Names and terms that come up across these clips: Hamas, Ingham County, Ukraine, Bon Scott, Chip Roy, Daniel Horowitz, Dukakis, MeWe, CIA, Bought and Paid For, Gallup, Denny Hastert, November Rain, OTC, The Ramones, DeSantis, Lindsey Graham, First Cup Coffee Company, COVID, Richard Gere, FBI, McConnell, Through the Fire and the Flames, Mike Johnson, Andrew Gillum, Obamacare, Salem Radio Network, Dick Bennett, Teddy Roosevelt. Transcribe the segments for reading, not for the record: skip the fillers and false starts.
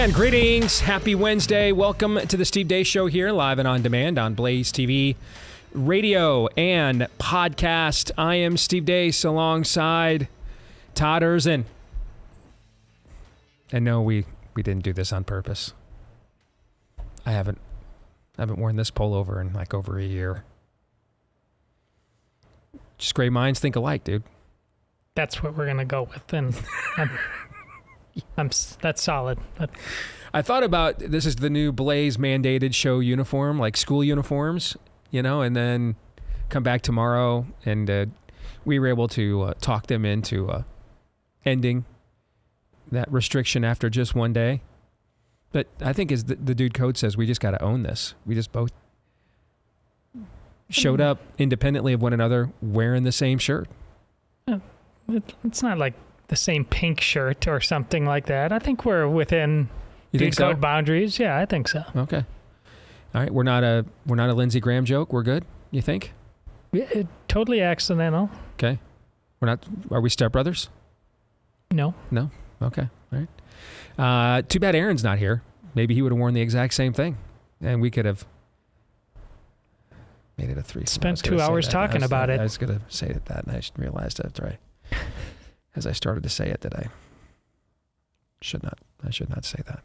And greetings. Happy Wednesday. Welcome to the Steve Dace Show here, live and on demand on Blaze TV, radio, and podcast. I am Steve Dace alongside Todd Erzin. And no, we didn't do this on purpose. I haven't worn this pullover in like over a year. Just great minds think alike, dude. That's what we're gonna go with, and that's solid. I thought about this is the new Blaze mandated show uniform, like school uniforms, you know, and then come back tomorrow, and we were able to talk them into ending that restriction after just one day. But I think as the dude code says, we just got to own this. We just both showed up independently of one another wearing the same shirt. It's not like the same pink shirt or something like that. I think we're within dude code boundaries. Yeah, I think so. Okay. All right, we're not a Lindsey Graham joke. We're good. You think? It, totally accidental. Okay. We're not. Are we stepbrothers? No. No. Okay. All right. Too bad Aaron's not here. Maybe he would have worn the exact same thing, and we could have made it a threesome. Spent 2 hours talking about it. I was going to say it that, and I realized after as I started to say it that I should not. I should not say that.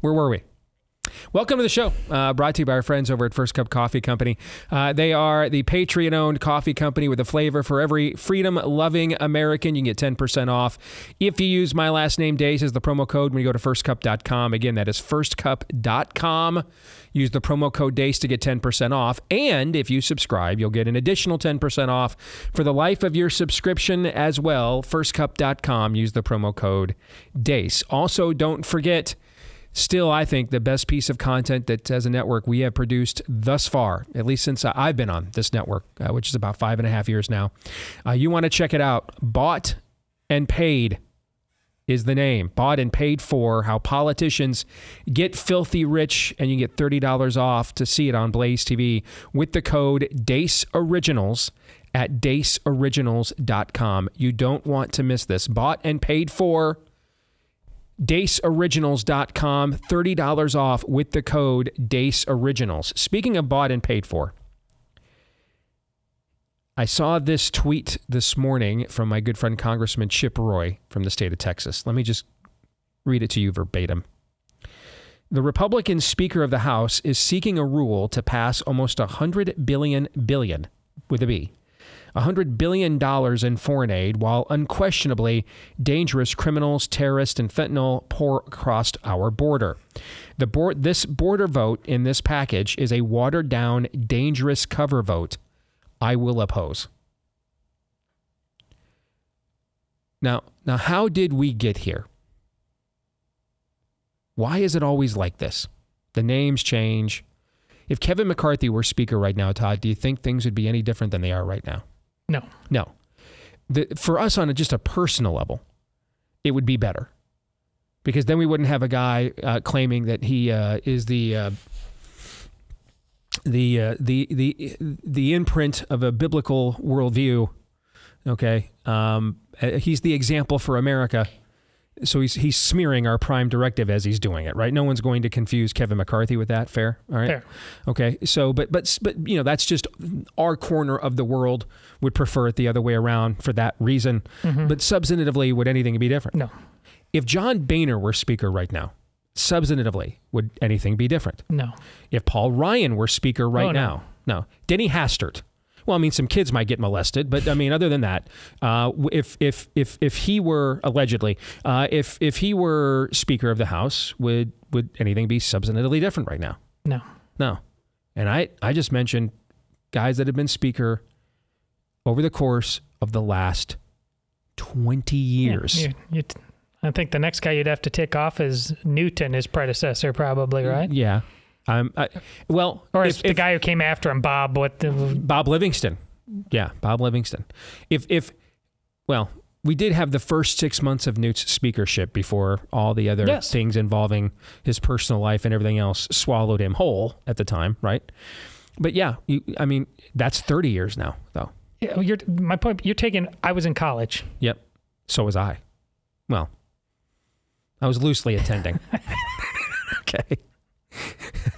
Where were we? Welcome to the show, brought to you by our friends over at First Cup Coffee Company. They are the Patriot-owned coffee company with a flavor for every freedom-loving American. You can get 10% off if you use my last name, Dace, as the promo code when you go to firstcup.com. Again, that is firstcup.com. Use the promo code Dace to get 10% off. And if you subscribe, you'll get an additional 10% off for the life of your subscription as well. Firstcup.com. Use the promo code Dace. Also, don't forget... Still, I think the best piece of content that as a network we have produced thus far, at least since I've been on this network, which is about 5.5 years now. You want to check it out. Bought and Paid is the name. Bought and Paid For, how politicians get filthy rich, and you can get $30 off to see it on Blaze TV with the code DaceOriginals at DaceOriginals.com. You don't want to miss this. Bought and Paid For. DaceOriginals.com, $30 off with the code DaceOriginals. Speaking of bought and paid for, I saw this tweet this morning from my good friend Congressman Chip Roy from the state of Texas. Let me just read it to you verbatim. The Republican Speaker of the House is seeking a rule to pass almost $100 billion, with a B, $100 billion in foreign aid, while unquestionably dangerous criminals, terrorists, and fentanyl pour across our border. This border vote in this package is a watered-down, dangerous cover vote I will oppose. Now, how did we get here? Why is it always like this? The names change. If Kevin McCarthy were Speaker right now, Todd, do you think things would be any different than they are right now? No. No. For us on just a personal level, it would be better. Because then we wouldn't have a guy claiming that he is the imprint of a biblical worldview. Okay? He's the example for America. So he's smearing our prime directive as he's doing it, right? No one's going to confuse Kevin McCarthy with that. Fair? All right. Fair. Okay. So, but you know, that's just our corner of the world would prefer it the other way around for that reason. Mm-hmm. But substantively, would anything be different? No. If John Boehner were Speaker right now, substantively, would anything be different? No. If Paul Ryan were Speaker right now? No. Denny Hastert. Well, I mean, some kids might get molested, but I mean, other than that, if he were allegedly, if he were Speaker of the House, would anything be substantively different right now? No, no. And I just mentioned guys that have been Speaker over the course of the last 20 years. Yeah, I think the next guy you'd have to tick off is Newton, his predecessor, probably, right? Yeah. Well, or if, the guy who came after him, Bob Livingston. Yeah, Bob Livingston. Well, we did have the first 6 months of Newt's speakership before all the other things involving his personal life and everything else swallowed him whole at the time, right? But yeah, I mean, that's 30 years now, though. Yeah, well, my point, you're taking, I was in college. Yep. So was I. Well, I was loosely attending. Okay.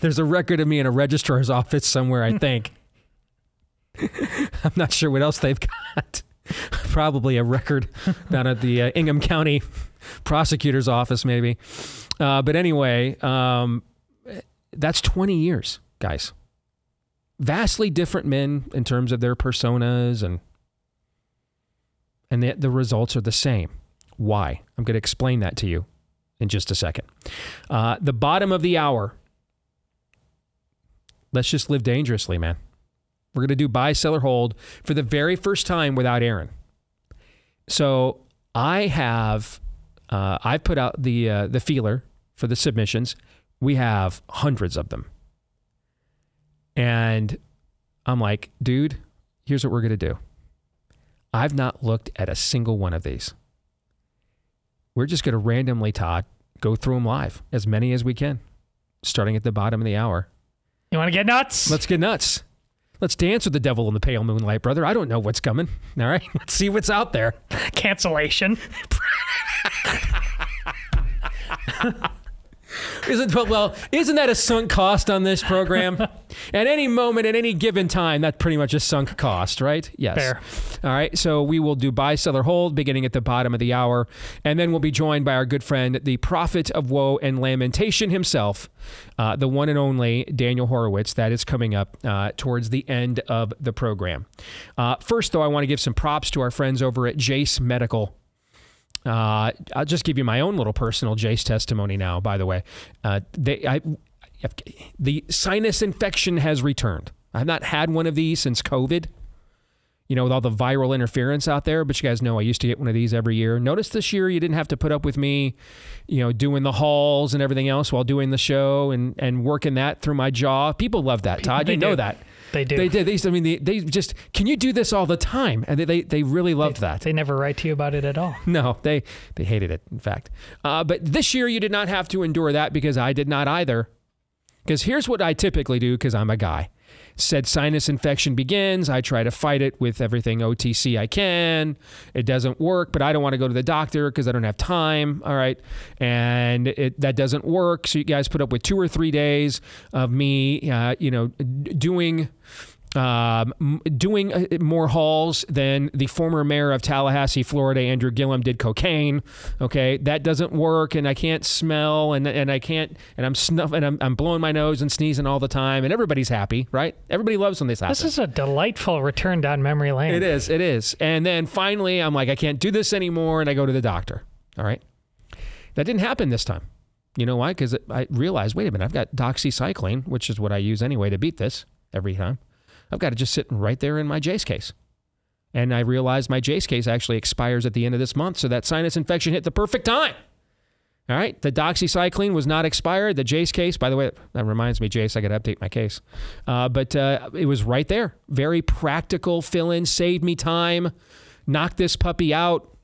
There's a record of me in a registrar's office somewhere, I think. I'm not sure what else they've got. Probably a record down at the Ingham County prosecutor's office, maybe. But anyway, that's 20 years, guys. Vastly different men in terms of their personas, and the results are the same. Why? I'm going to explain that to you in just a second. The bottom of the hour. Let's just live dangerously, man. We're going to do buy, sell, or hold for the very first time without Aaron. So I have, I've put out the feeler for the submissions. We have hundreds of them. And I'm like, dude, here's what we're going to do. I've not looked at a single one of these. We're just going to randomly, Todd, go through them live, as many as we can, starting at the bottom of the hour. You want to get nuts? Let's get nuts. Let's dance with the devil in the pale moonlight, brother. I don't know what's coming. All right? Let's see what's out there. Cancellation. Isn't that a sunk cost on this program? At any moment, at any given time, that's pretty much a sunk cost, right? Yes. Fair. All right, so we will do buy, sell, or hold beginning at the bottom of the hour, and then we'll be joined by our good friend, the prophet of woe and lamentation himself, the one and only Daniel Horowitz. That is coming up towards the end of the program. First, though, I want to give some props to our friends over at Jace Medical. I'll just give you my own little personal Jace testimony now, by the way. The sinus infection has returned. I've not had one of these since COVID, you know, with all the viral interference out there. But you guys know I used to get one of these every year. Notice this year you didn't have to put up with me, you know, doing the halls and everything else while doing the show and working that through my jaw. People love that, Todd. You know that. They do. They did. I mean, they just, can you do this all the time? And they really loved that. They never write to you about it at all. No, they hated it, in fact. But this year, you did not have to endure that because I did not either. Because here's what I typically do, because I'm a guy. Said sinus infection begins. I try to fight it with everything OTC I can. It doesn't work, but I don't want to go to the doctor because I don't have time. All right. And that doesn't work. So you guys put up with 2 or 3 days of me, you know, doing more hauls than the former mayor of Tallahassee, Florida, Andrew Gillum, did cocaine. Okay, that doesn't work, and I can't smell, and I'm snuffing, and I'm blowing my nose and sneezing all the time, and everybody's happy, right? Everybody loves when this happens. This is a delightful return down memory lane. It is, it is. And then finally, I'm like, I can't do this anymore, and I go to the doctor. All right, that didn't happen this time. You know why? Because I realized, wait a minute, I've got doxycycline, which is what I use anyway to beat this every time. I've got to just sit right there in my Jace case. And I realized my Jace case actually expires at the end of this month, so that sinus infection hit the perfect time. All right? The doxycycline was not expired. The Jace case, by the way, that reminds me, Jace, I got to update my case. But it was right there. Very practical fill-in, saved me time, knocked this puppy out,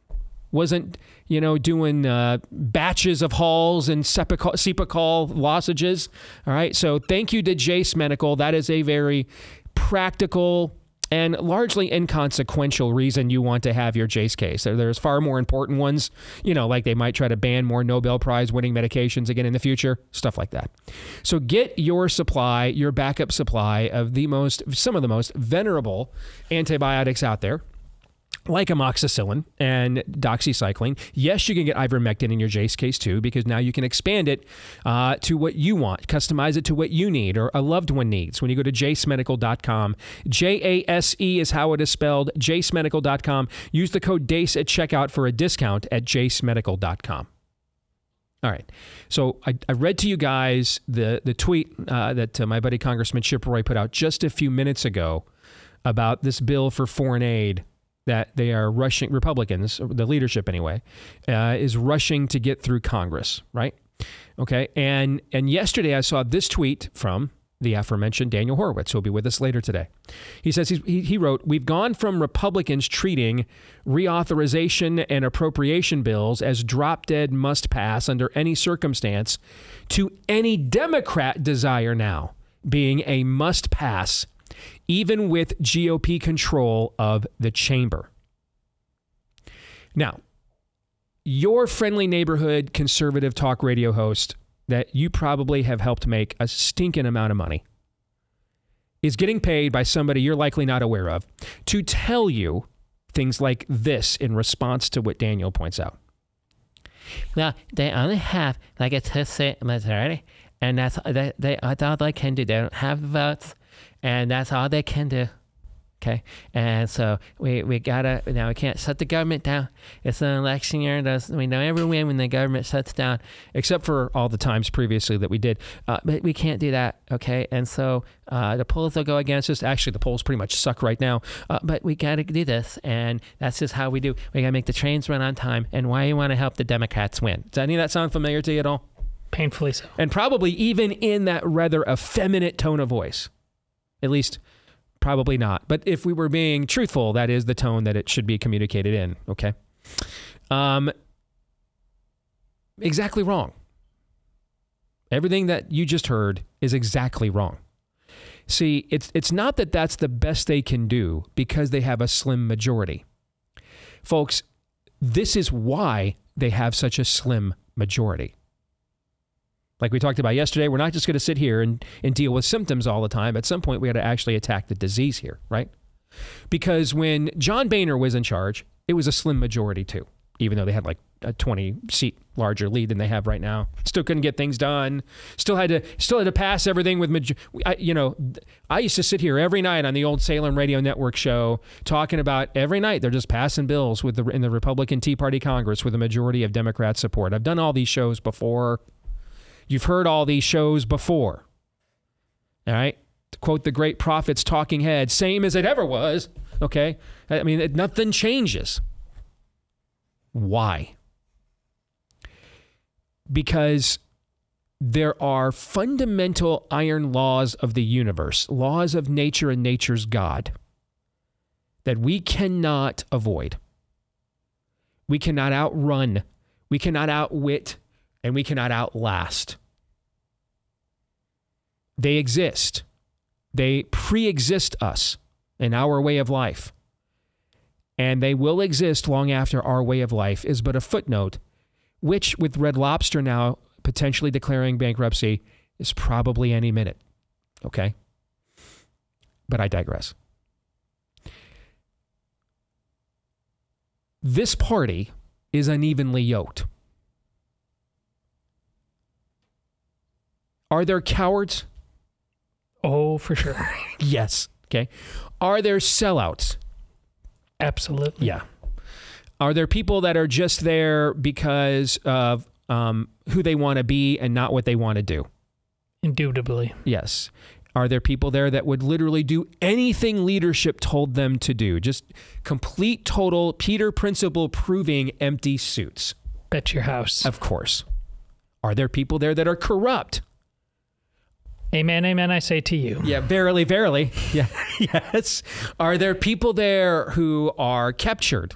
wasn't, you know, doing batches of hauls and Cepacol lozenges. All right? So thank you to Jace Medical. That is a very practical and largely inconsequential reason you want to have your Jace case. There's far more important ones, you know, like they might try to ban more Nobel Prize winning medications again in the future, stuff like that. So get your supply, your backup supply of some of the most venerable antibiotics out there, like amoxicillin and doxycycline. Yes, you can get ivermectin in your Jace case too, because now you can expand it to what you want, customize it to what you need or a loved one needs. When you go to jacemedical.com, J-A-S-E is how it is spelled, jacemedical.com. Use the code DACE at checkout for a discount at jacemedical.com. All right. So I read to you guys the tweet that my buddy Congressman Chip Roy put out just a few minutes ago about this bill for foreign aid that they are rushing, Republicans, the leadership anyway, is rushing to get through Congress, right? Okay, and yesterday I saw this tweet from the aforementioned Daniel Horowitz, who will be with us later today. He says, he wrote, "We've gone from Republicans treating reauthorization and appropriation bills as drop-dead must-pass under any circumstance to any Democrat desire now being a must-pass, even with GOP control of the chamber." Now, your friendly neighborhood conservative talk radio host that you probably have helped make a stinking amount of money is getting paid by somebody you're likely not aware of to tell you things like this in response to what Daniel points out. Now, they only have like a two-seat majority, and that's all they can do. They don't have votes, and that's all they can do. Okay, and so we gotta, now we can't shut the government down. It's an election year. We don't ever win when the government shuts down, except for all the times previously that we did. But we can't do that. Okay, and so the polls will go against us. Actually, the polls pretty much suck right now. But we gotta do this, and that's just how we do. We gotta make the trains run on time. And why you want to help the Democrats win? Does any of that sound familiar to you at all? Painfully so. And probably even in that rather effeminate tone of voice, at least. Probably not. But if we were being truthful, that is the tone that it should be communicated in. Okay. Exactly wrong. Everything that you just heard is exactly wrong. See, it's not that that's the best they can do because they have a slim majority. Folks, this is why they have such a slim majority. Like we talked about yesterday, we're not just going to sit here and deal with symptoms all the time. At some point, we had to actually attack the disease here, right? Because when John Boehner was in charge, it was a slim majority too, even though they had like a 20-seat larger lead than they have right now. Still couldn't get things done. Still had to pass everything with, you know, I used to sit here every night on the old Salem Radio Network show talking about every night they're just passing bills with in the Republican Tea Party Congress with a majority of Democrat support. I've done all these shows before. You've heard all these shows before, all right? To quote the great prophet's talking head, same as it ever was, okay? I mean, nothing changes. Why? Because there are fundamental iron laws of the universe, laws of nature and nature's God, that we cannot avoid. We cannot outrun. We cannot outwit. And we cannot outlast. They exist. They pre-exist us in our way of life. And they will exist long after our way of life is but a footnote, which with Red Lobster now potentially declaring bankruptcy is probably any minute. Okay? But I digress. This party is unevenly yoked. Are there cowards? Oh, for sure. Yes. Okay. Are there sellouts? Absolutely. Yeah. Are there people that are just there because of who they want to be and not what they want to do? Indubitably. Yes. Are there people there that would literally do anything leadership told them to do? Just complete, total, Peter Principle proving empty suits. Bet your house. Of course. Are there people there that are corrupt? Amen, amen, I say to you. Yeah, verily, verily. Yeah, yes. Are there people there who are captured?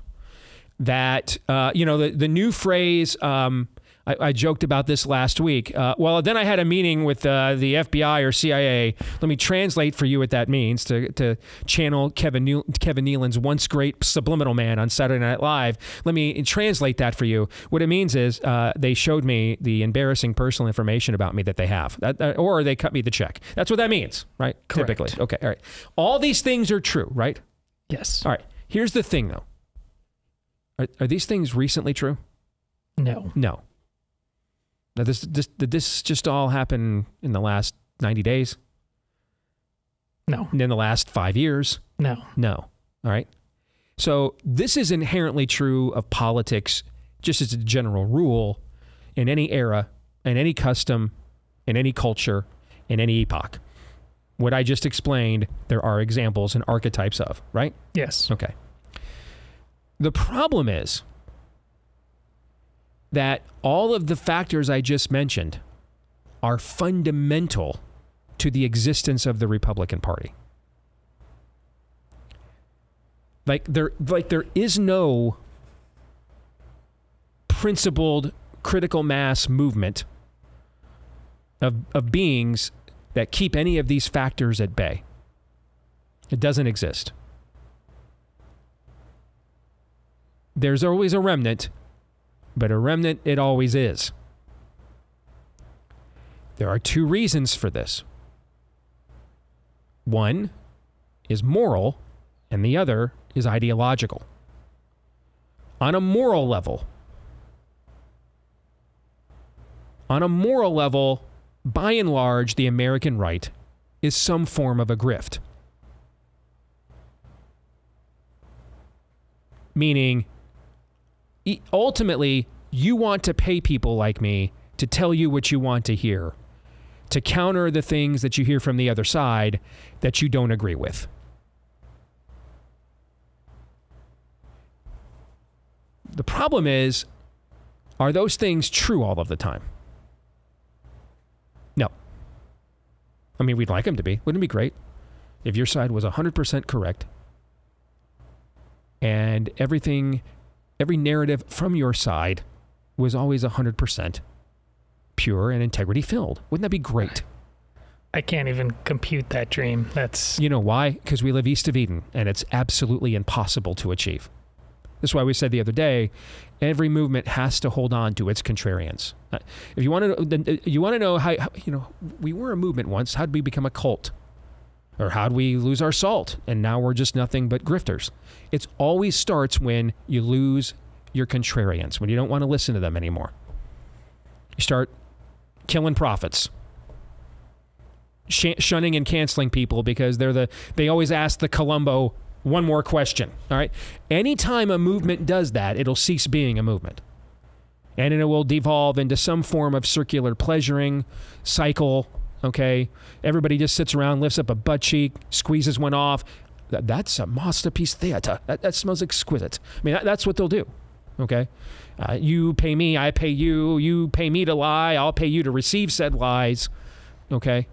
That, you know, the new phrase, I joked about this last week. Well, then I had a meeting with the FBI or CIA. Let me translate for you what that means to channel Kevin Nealon's once great subliminal man on Saturday Night Live. Let me translate that for you. What it means is they showed me the embarrassing personal information about me that they have, or they cut me the check. That's what that means, right? Correct. Typically. Okay, all right. All these things are true, right? Yes. All right, here's the thing, though. Are these things recently true? No. No. Now, did this just all happen in the last 90 days? No. And in the last 5 years? No. No. All right. So this is inherently true of politics, just as a general rule, in any era, in any custom, in any culture, in any epoch. What I just explained, there are examples and archetypes of, right? Yes. Okay. The problem is that all of the factors I just mentioned are fundamental to the existence of the Republican Party. Like there is no principled critical mass movement of beings that keep any of these factors at bay. It doesn't exist. There's always a remnant. But a remnant it always is. There are two reasons for this. One is moral, and the other is ideological. On a moral level, by and large, the American right is some form of a grift. Meaning, ultimately, you want to pay people like me to tell you what you want to hear, to counter the things that you hear from the other side that you don't agree with. The problem is, are those things true all of the time? No. I mean, we'd like them to be. Wouldn't it be great if your side was 100% correct and everything, every narrative from your side was always 100% pure and integrity filled? Wouldn't that be great? I can't even compute that dream. That's... You know why? Because we live east of Eden, and it's absolutely impossible to achieve. That's why we said the other day, every movement has to hold on to its contrarians. If you want to, know how you know, we were a movement once. How did we become a cult, or how did we lose our salt? And now we're just nothing but grifters. It always starts when you lose your contrarians, when you don't want to listen to them anymore. You start killing prophets, shunning and canceling people because they're they always ask the Columbo one more question, all right? Anytime a movement does that, it'll cease being a movement. And it will devolve into some form of circular pleasuring cycle, okay? Everybody just sits around, lifts up a butt cheek, squeezes one off. That's a masterpiece theater. That smells exquisite. I mean, that's what they'll do, okay? You pay me, I pay you. You pay me to lie, I'll pay you to receive said lies, okay?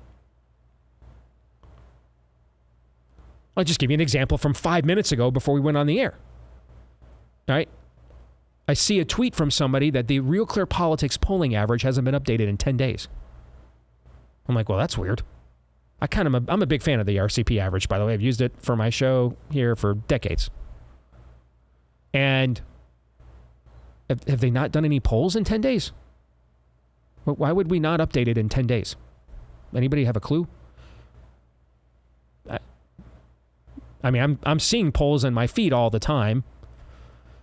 I'll just give you an example from 5 minutes ago before we went on the air. All right. I see a tweet from somebody that the Real Clear Politics polling average hasn't been updated in 10 days. I'm like, well, that's weird. I'm a big fan of the RCP average, by the way. I've used it for my show here for decades. And have they not done any polls in 10 days? Well, why would we not update it in 10 days? Anybody have a clue? I mean, I'm seeing polls on my feed all the time.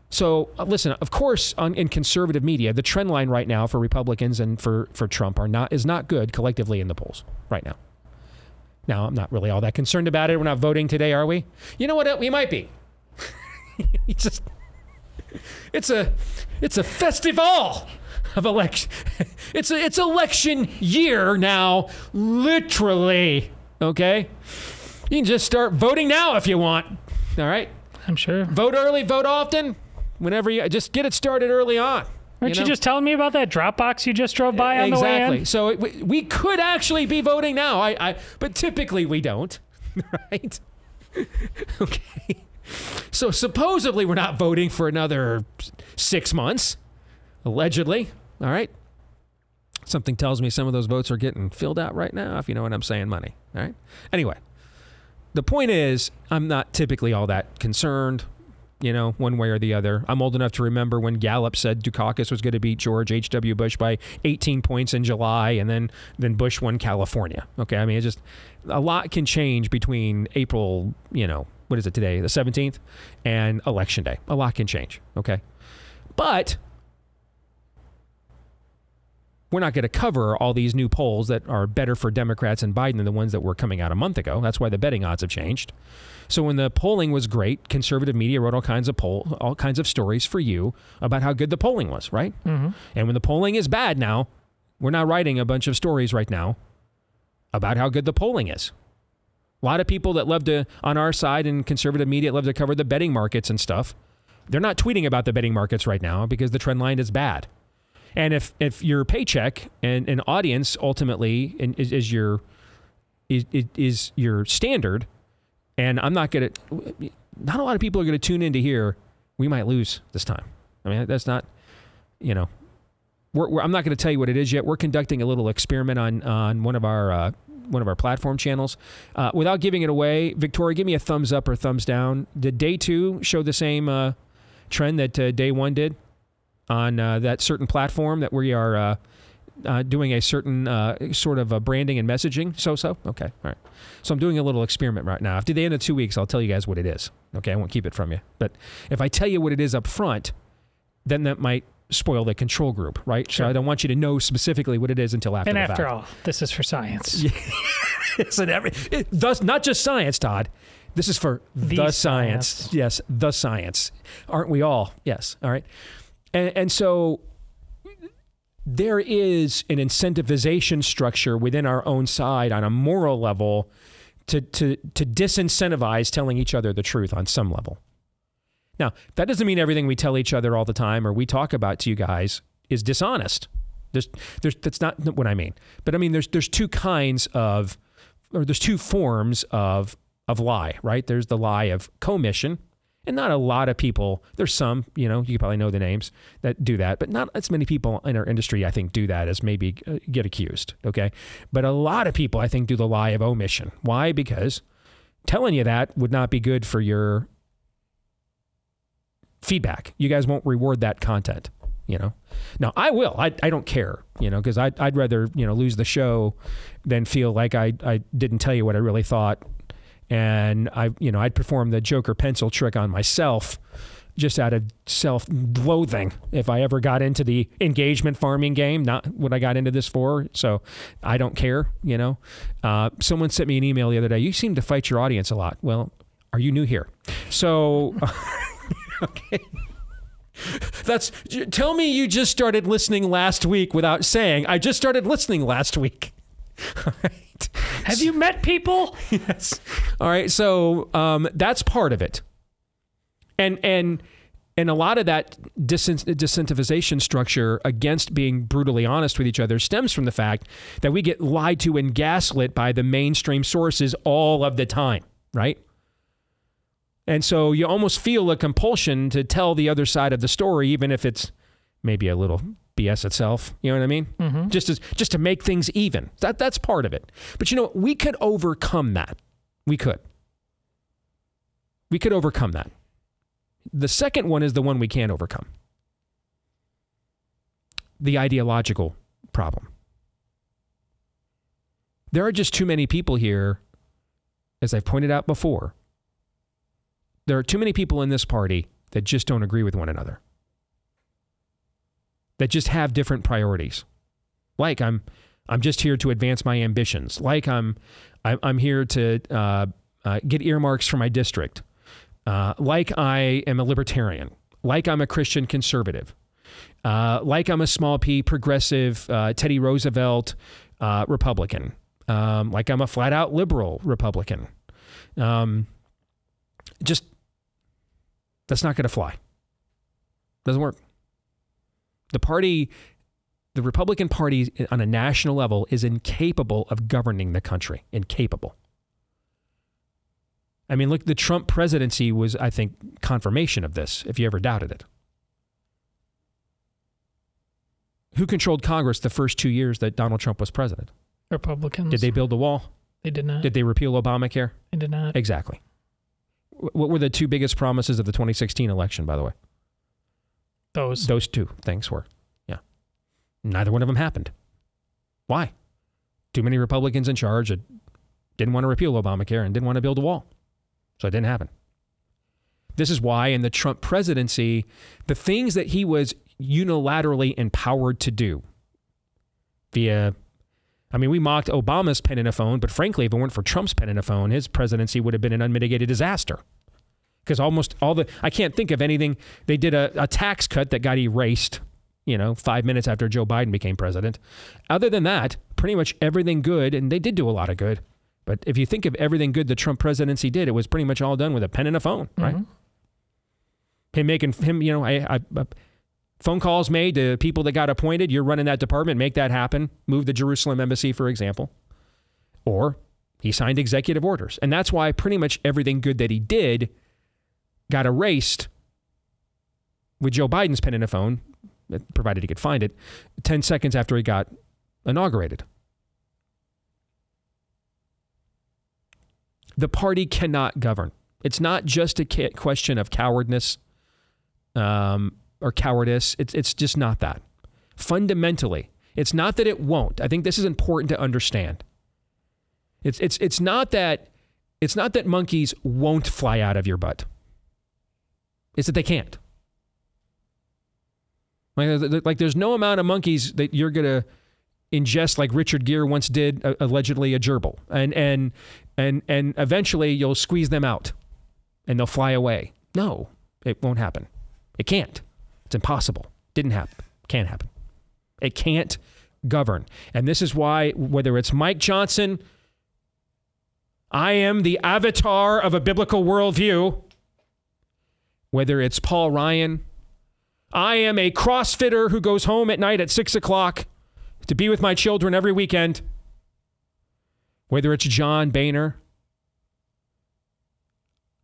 So, listen, of course, in conservative media, the trend line right now for Republicans and for Trump is not good collectively in the polls right now. Now, I'm not really all that concerned about it. We're not voting today, are we? You know what? We might be. It's a festival of election. It's election year now, literally. Okay? You can just start voting now if you want. All right? I'm sure. Vote early, vote often. Whenever you... Just get it started early on. Aren't you just telling me about that Dropbox you just drove by on the way in? Exactly. So we could actually be voting now. But typically we don't. Right? Okay. So supposedly we're not voting for another 6 months. Allegedly. All right? Something tells me some of those votes are getting filled out right now, if you know what I'm saying, money. All right? Anyway. The point is, I'm not typically all that concerned, you know, one way or the other. I'm old enough to remember when Gallup said Dukakis was going to beat George H.W. Bush by 18 points in July, and then Bush won California. Okay, I mean, it's just a lot can change between April, you know, what is it today, the 17th, and Election Day. A lot can change, okay? But we're not going to cover all these new polls that are better for Democrats and Biden than the ones that were coming out a month ago. That's why the betting odds have changed. So when the polling was great, conservative media wrote all kinds of stories for you about how good the polling was, right? Mm-hmm. And when the polling is bad now, we're not writing a bunch of stories right now about how good the polling is. A lot of people that love to, on our side in conservative media, love to cover the betting markets and stuff. They're not tweeting about the betting markets right now because the trend line is bad. And if your paycheck and an audience ultimately is your standard, and I'm not going to, not a lot of people are going to tune into here. We might lose this time. I mean, that's not, you know, I'm not going to tell you what it is yet. We're conducting a little experiment on one of our platform channels, without giving it away. Victoria, give me a thumbs up or thumbs down. Did day two show the same trend that day one did? On that certain platform that we are doing a certain sort of branding and messaging. So? Okay. All right. So I'm doing a little experiment right now. After the end of 2 weeks, I'll tell you guys what it is. Okay? I won't keep it from you. But if I tell you what it is up front, then that might spoil the control group, right? Sure. So I don't want you to know specifically what it is until after the fact. And after all, this is for science. Yes, and thus, not just science, Todd. This is for the science. Yes, the science. Aren't we all? Yes. All right. And so there is an incentivization structure within our own side on a moral level to disincentivize telling each other the truth on some level. Now, that doesn't mean everything we tell each other all the time or we talk about to you guys is dishonest. That's not what I mean. But I mean, there's two kinds of, or there's two forms of lie, right? There's the lie of commission, and not a lot of people, there's some, you know, you probably know the names that do that, but not as many people in our industry, I think, do that as maybe get accused, okay? But a lot of people, I think, do the lie of omission. Why? Because telling you that would not be good for your feedback. You guys won't reward that content, you know? Now, I will. I don't care, you know, because I'd rather, you know, lose the show than feel like I didn't tell you what I really thought. And I'd perform the Joker pencil trick on myself just out of self-loathing if I ever got into the engagement farming game, not what I got into this for. So I don't care, you know. Someone sent me an email the other day. You seem to fight your audience a lot. Well, are you new here? So, okay. Tell me you just started listening last week without saying, I just started listening last week. All right. Have you met people? Yes. All right. So that's part of it. And a lot of that disincentivization structure against being brutally honest with each other stems from the fact that we get lied to and gaslit by the mainstream sources all of the time, right? And so you almost feel a compulsion to tell the other side of the story, even if it's maybe a little BS itself. You know what I mean? Mm-hmm. Just to make things even. That's part of it. But you know, we could overcome that. We could overcome that. The second one is the one we can't overcome. The ideological problem. There are just too many people here, as I've pointed out before. There are too many people in this party that just don't agree with one another. That just have different priorities. Like I'm just here to advance my ambitions. Like I'm here to get earmarks for my district. Like I am a libertarian. Like I'm a Christian conservative. Like I'm a small p progressive Teddy Roosevelt Republican. Like I'm a flat out liberal Republican. Just that's not going to fly. Doesn't work. The party, the Republican Party on a national level is incapable of governing the country. Incapable. I mean, look, the Trump presidency was, I think, confirmation of this, if you ever doubted it. Who controlled Congress the first 2 years that Donald Trump was president? Republicans. Did they build the wall? They did not. Did they repeal Obamacare? They did not. Exactly. What were the two biggest promises of the 2016 election, by the way? Those two things were, yeah. Neither one of them happened. Why? Too many Republicans in charge that didn't want to repeal Obamacare and didn't want to build a wall. So it didn't happen. This is why in the Trump presidency, the things that he was unilaterally empowered to do via, I mean, we mocked Obama's pen in a phone, but frankly, if it weren't for Trump's pen in a phone, his presidency would have been an unmitigated disaster. Because almost all the, I can't think of anything, they did a tax cut that got erased, you know, 5 minutes after Joe Biden became president. Other than that, pretty much everything good, and they did do a lot of good, but if you think of everything good the Trump presidency did, it was pretty much all done with a pen and a phone, right? Mm-hmm. Him, you know, phone calls made to people that got appointed, you're running that department, make that happen, move the Jerusalem embassy, for example. Or he signed executive orders. And that's why pretty much everything good that he did got erased with Joe Biden's pen in a phone, provided he could find it, 10 seconds after he got inaugurated. The party cannot govern. It's not just a question of cowardice or cowardice. It's just not that. Fundamentally, It's not that it won't. I think this is important to understand. It's not that monkeys won't fly out of your butt. It's that they can't. Like there's no amount of monkeys that you're gonna ingest like Richard Gere once did, allegedly a gerbil, and eventually you'll squeeze them out, and they'll fly away. No, it won't happen. It can't. It's impossible. Didn't happen. Can't happen. It can't govern. And this is why, whether it's Mike Johnson, I am the avatar of a biblical worldview, whether it's Paul Ryan, I am a CrossFitter who goes home at night at 6 o'clock to be with my children every weekend, whether it's John Boehner,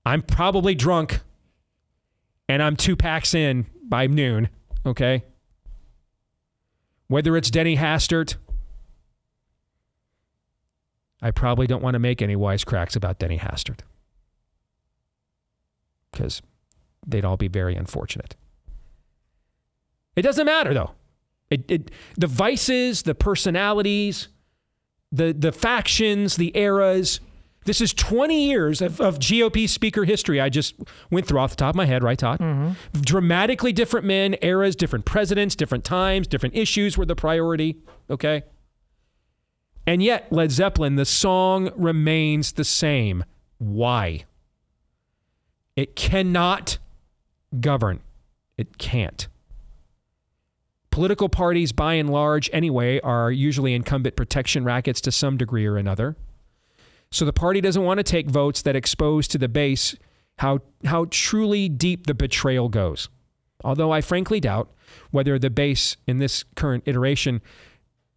I'm probably drunk and I'm 2 packs in by noon, okay? Whether it's Denny Hastert, I probably don't want to make any wisecracks about Denny Hastert because they'd all be very unfortunate. It doesn't matter, though. The vices, the personalities, the factions, the eras. This is 20 years of GOP speaker history I just went through off the top of my head, right, Todd? Mm-hmm. Dramatically different men, eras, different presidents, different times, different issues were the priority, okay? And yet, Led Zeppelin, the song remains the same. Why? It cannot govern. It can't. Political parties, by and large, anyway, are usually incumbent protection rackets to some degree or another. So the party doesn't want to take votes that expose to the base how truly deep the betrayal goes. Although I frankly doubt whether the base in this current iteration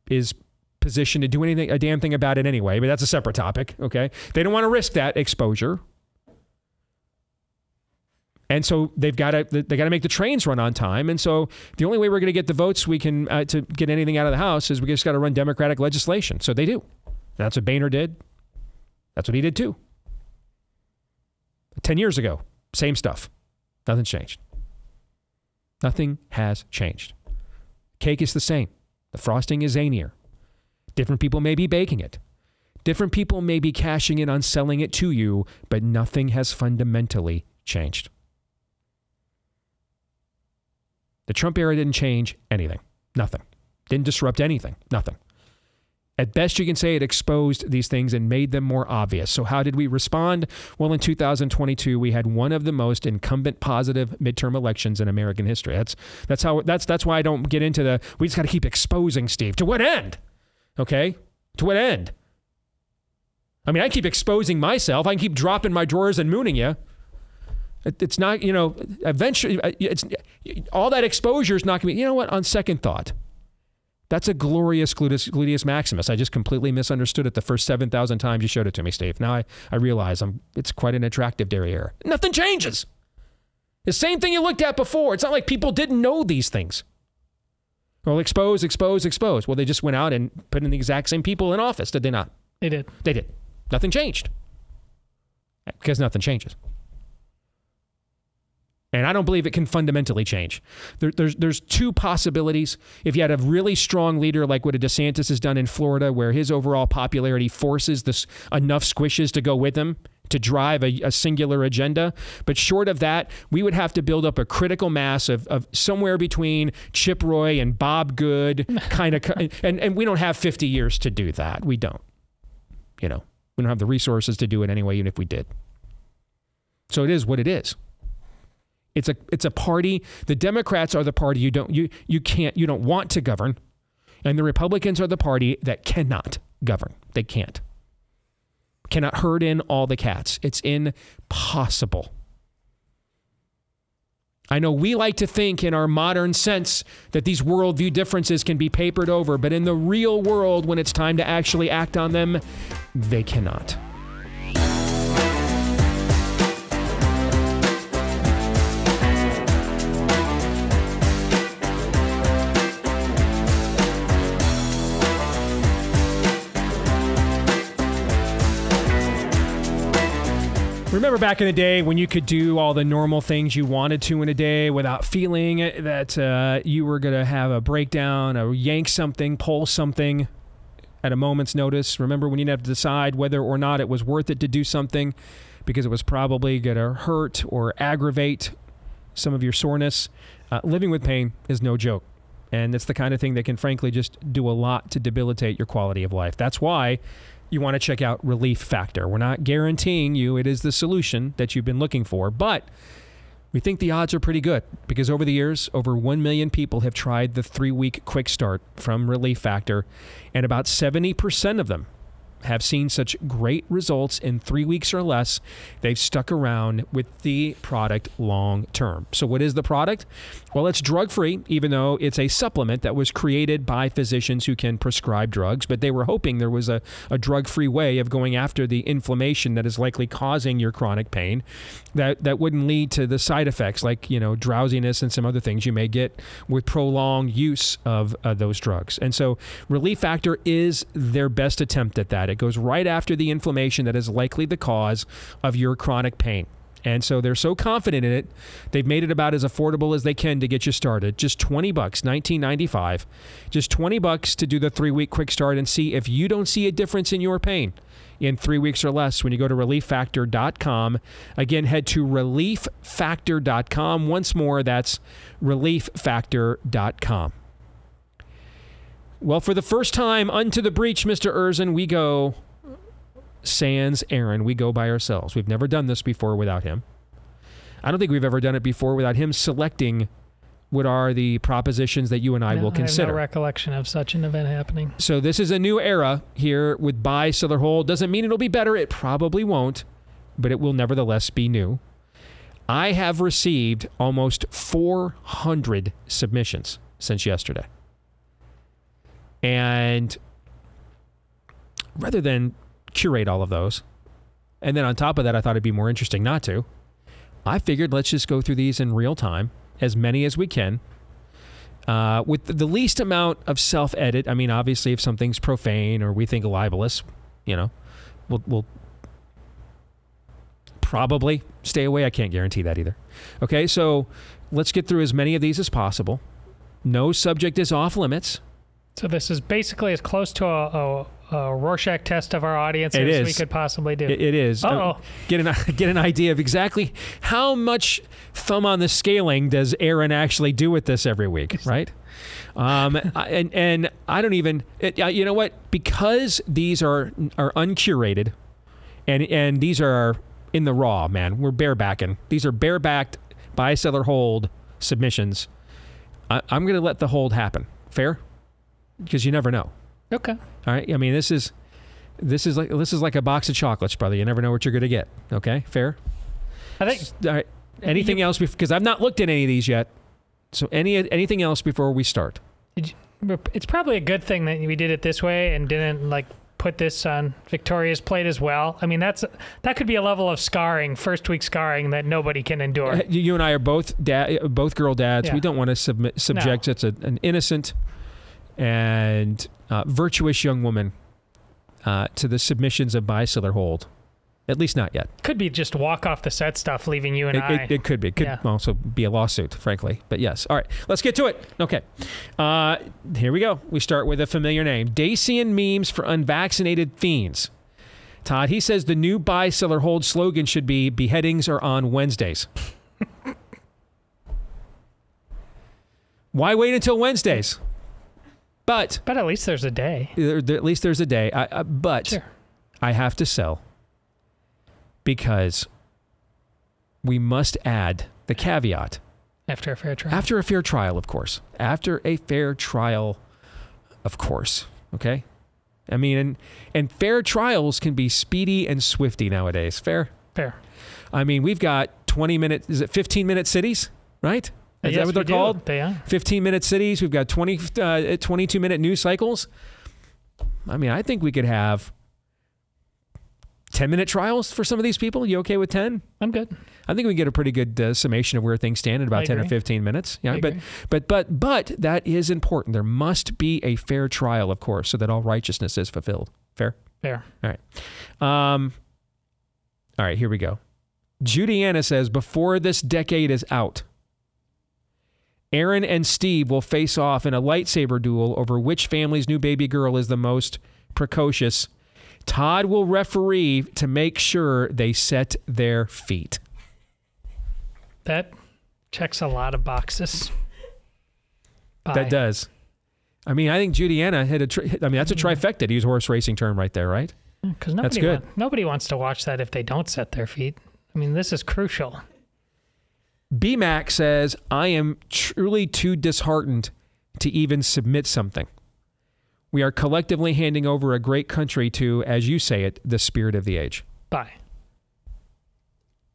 is positioned to do anything, a damn thing about it anyway, but that's a separate topic, okay? They don't want to risk that exposure. And so they got to make the trains run on time. And so the only way we're going to get the votes we can to get anything out of the House is we just got to run Democratic legislation. So they do. That's what Boehner did. That's what he did too. 10 years ago, same stuff. Nothing's changed. Nothing has changed. Cake is the same. The frosting is zanier. Different people may be baking it. Different people may be cashing in on selling it to you, but nothing has fundamentally changed. The Trump era didn't change anything. Nothing. Didn't disrupt anything. Nothing. At best, you can say it exposed these things and made them more obvious. So how did we respond? Well, in 2022, we had one of the most incumbent positive midterm elections in American history. That's why I don't get into the, we just got to keep exposing, Steve. To what end? Okay? To what end? I mean, I keep exposing myself. I can keep dropping my drawers and mooning you. It's not, you know, eventually, all that exposure is not going to be, you know what, on second thought. That's a glorious gluteus maximus. I just completely misunderstood it the first 7,000 times you showed it to me, Steve. Now I realize it's quite an attractive derriere. Nothing changes. The same thing you looked at before. It's not like people didn't know these things. Well, expose, expose, expose. Well, they just went out and put in the exact same people in office, did they not? They did. They did. Nothing changed. Because nothing changes. And I don't believe it can fundamentally change. There's two possibilities. If you had a really strong leader like what a DeSantis has done in Florida, where his overall popularity forces this enough squishes to go with him to drive a singular agenda. But short of that, we would have to build up a critical mass of somewhere between Chip Roy and Bob Good kind of. And we don't have 50 years to do that. We don't. You know, we don't have the resources to do it anyway, even if we did. So it is what it is. It's a party. The Democrats are the party you don't want to govern, and the Republicans are the party that cannot govern. They can't. Cannot herd in all the cats. It's impossible. I know we like to think in our modern sense that these worldview differences can be papered over, but in the real world, when it's time to actually act on them, they cannot. Remember back in the day when you could do all the normal things you wanted to in a day without feeling that you were going to have a breakdown or yank something, pull something at a moment's notice? Remember when you didn't have to decide whether or not it was worth it to do something because it was probably going to hurt or aggravate some of your soreness? Living with pain is no joke. And it's the kind of thing that can, frankly, just do a lot to debilitate your quality of life. That's why you want to check out Relief Factor. We're not guaranteeing you it is the solution that you've been looking for, but we think the odds are pretty good because over the years, over 1 million people have tried the 3-week quick start from Relief Factor, and about 70% of them have seen such great results in 3 weeks or less, they've stuck around with the product long term. So what is the product? Well, it's drug-free, even though it's a supplement that was created by physicians who can prescribe drugs, but they were hoping there was a drug-free way of going after the inflammation that is likely causing your chronic pain that wouldn't lead to the side effects like, you know, drowsiness and some other things you may get with prolonged use of those drugs. And so Relief Factor is their best attempt at that. It goes right after the inflammation that is likely the cause of your chronic pain. And so they're so confident in it, they've made it about as affordable as they can to get you started. Just $20, $19.95. Just $20 to do the 3-week quick start and see if you don't see a difference in your pain in 3 weeks or less when you go to relieffactor.com. Again, head to relieffactor.com. Once more, that's relieffactor.com. Well, for the first time, unto the breach, Mr. Erzin, we go sans Aaron. We go by ourselves. We've never done this before without him. I don't think we've ever done it before without him selecting what are the propositions that you and I will consider. I have no recollection of such an event happening. So this is a new era here with buy, sell, or hold. Doesn't mean it'll be better. It probably won't, but it will nevertheless be new. I have received almost 400 submissions since yesterday. And rather than curate all of those, and then on top of that, I thought it'd be more interesting not to, I figured let's just go through these in real time, as many as we can, with the least amount of self-edit. I mean, obviously, if something's profane or we think libelous, you know, we'll probably stay away. I can't guarantee that either. Okay, so let's get through as many of these as possible. No subject is off limits. So this is basically as close to a Rorschach test of our audience as we could possibly do. It is. Uh-oh. Get an idea of exactly how much thumb on the scaling does Aaron actually do with this every week, right? And I don't even, you know what? Because these are uncurated and these are in the raw, man. We're barebacking. These are barebacked buy, sell, or hold submissions. I'm going to let the hold happen. Fair? Because you never know. Okay. All right. I mean, this is like a box of chocolates, brother. You never know what you're going to get. Okay. Fair. I think. All right. Anything else? Because I've not looked at any of these yet. So anything else before we start? It's probably a good thing that we did it this way and didn't like put this on Victoria's plate as well. I mean, that could be a level of scarring, first week scarring that nobody can endure. You and I are both girl dads. Yeah. We don't want to subject. No. It's an innocent and virtuous young woman to the submissions of buy, sell, or hold. At least not yet. Could be just walk off the set stuff, leaving you and I. It could be. It could also be a lawsuit, frankly. But yes. All right. Let's get to it. Okay. Here we go. We start with a familiar name. Dacian memes for unvaccinated fiends. Todd, he says the new buy, sell, or hold slogan should be beheadings are on Wednesdays. Why wait until Wednesdays? But at least there's a day. At least there's a day. But sure. I have to sell because we must add the caveat. After a fair trial. After a fair trial, of course. After a fair trial, of course. Okay? I mean, and fair trials can be speedy and swifty nowadays. Fair? Fair. I mean, we've got 20-minute, is it 15-minute cities, right? Is that what they're called? They are. 15-minute cities. We've got 22-minute news cycles. I mean, I think we could have 10-minute trials for some of these people. You okay with 10? I'm good. I think we can get a pretty good summation of where things stand in about 10 or 15 minutes. Yeah, but that is important. There must be a fair trial, of course, so that all righteousness is fulfilled. Fair? Fair. All right. All right, here we go. Judiana says, before this decade is out, Aaron and Steve will face off in a lightsaber duel over which family's new baby girl is the most precocious. Todd will referee to make sure they set their feet. That checks a lot of boxes. Bye. That does. I mean, I think Judiana had I mean, that's a trifecta to use horse racing term right there, right? Because nobody wants to watch that if they don't set their feet. I mean, this is crucial. BMAC says, I am truly too disheartened to even submit something. We are collectively handing over a great country to, as you say it, the spirit of the age. Bye.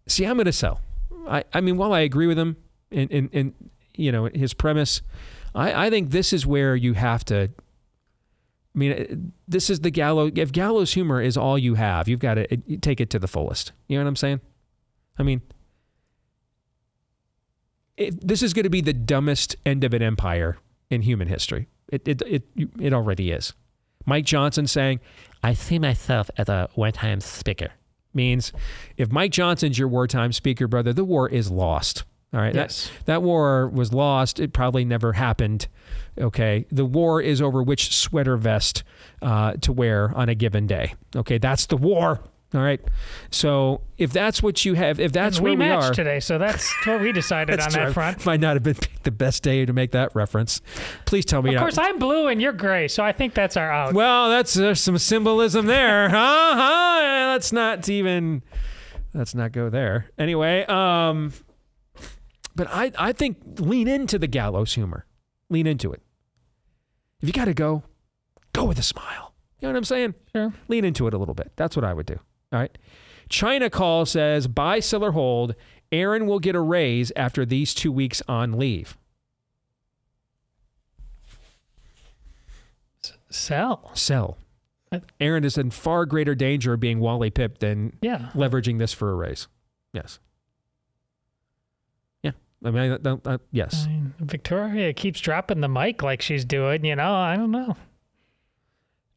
See, I'm going to sell. I mean, while I agree with him in you know, his premise, I think this is where you have to, I mean, this is the gallows. If gallows humor is all you have, you've got to take it to the fullest. You know what I'm saying? I mean, this is going to be the dumbest end of an empire in human history. It already is. Mike Johnson saying, I see myself as a wartime speaker, means if Mike Johnson's your wartime speaker, brother, the war is lost. All right. Yes. That war was lost. It probably never happened. Okay. The war is over which sweater vest to wear on a given day. Okay. That's the war. All right. So if that's what you have, if that's where we are. We matched today, so that's what we decided on that front. Might not have been the best day to make that reference. Please tell me. Of course, I'm blue and you're gray, so I think that's our out. Well, that's some symbolism there. Let's not even, let's not go there. Anyway, but I think lean into the gallows humor. Lean into it. If you got to go, go with a smile. You know what I'm saying? Sure. Lean into it a little bit. That's what I would do. All right. China Call says, buy, sell, or hold. Aaron will get a raise after these 2 weeks on leave. Sell. Sell. Aaron is in far greater danger of being Wally Pipp than leveraging this for a raise. Yes. Yeah. I mean, yes. I mean, Victoria keeps dropping the mic like she's doing, you know, I don't know.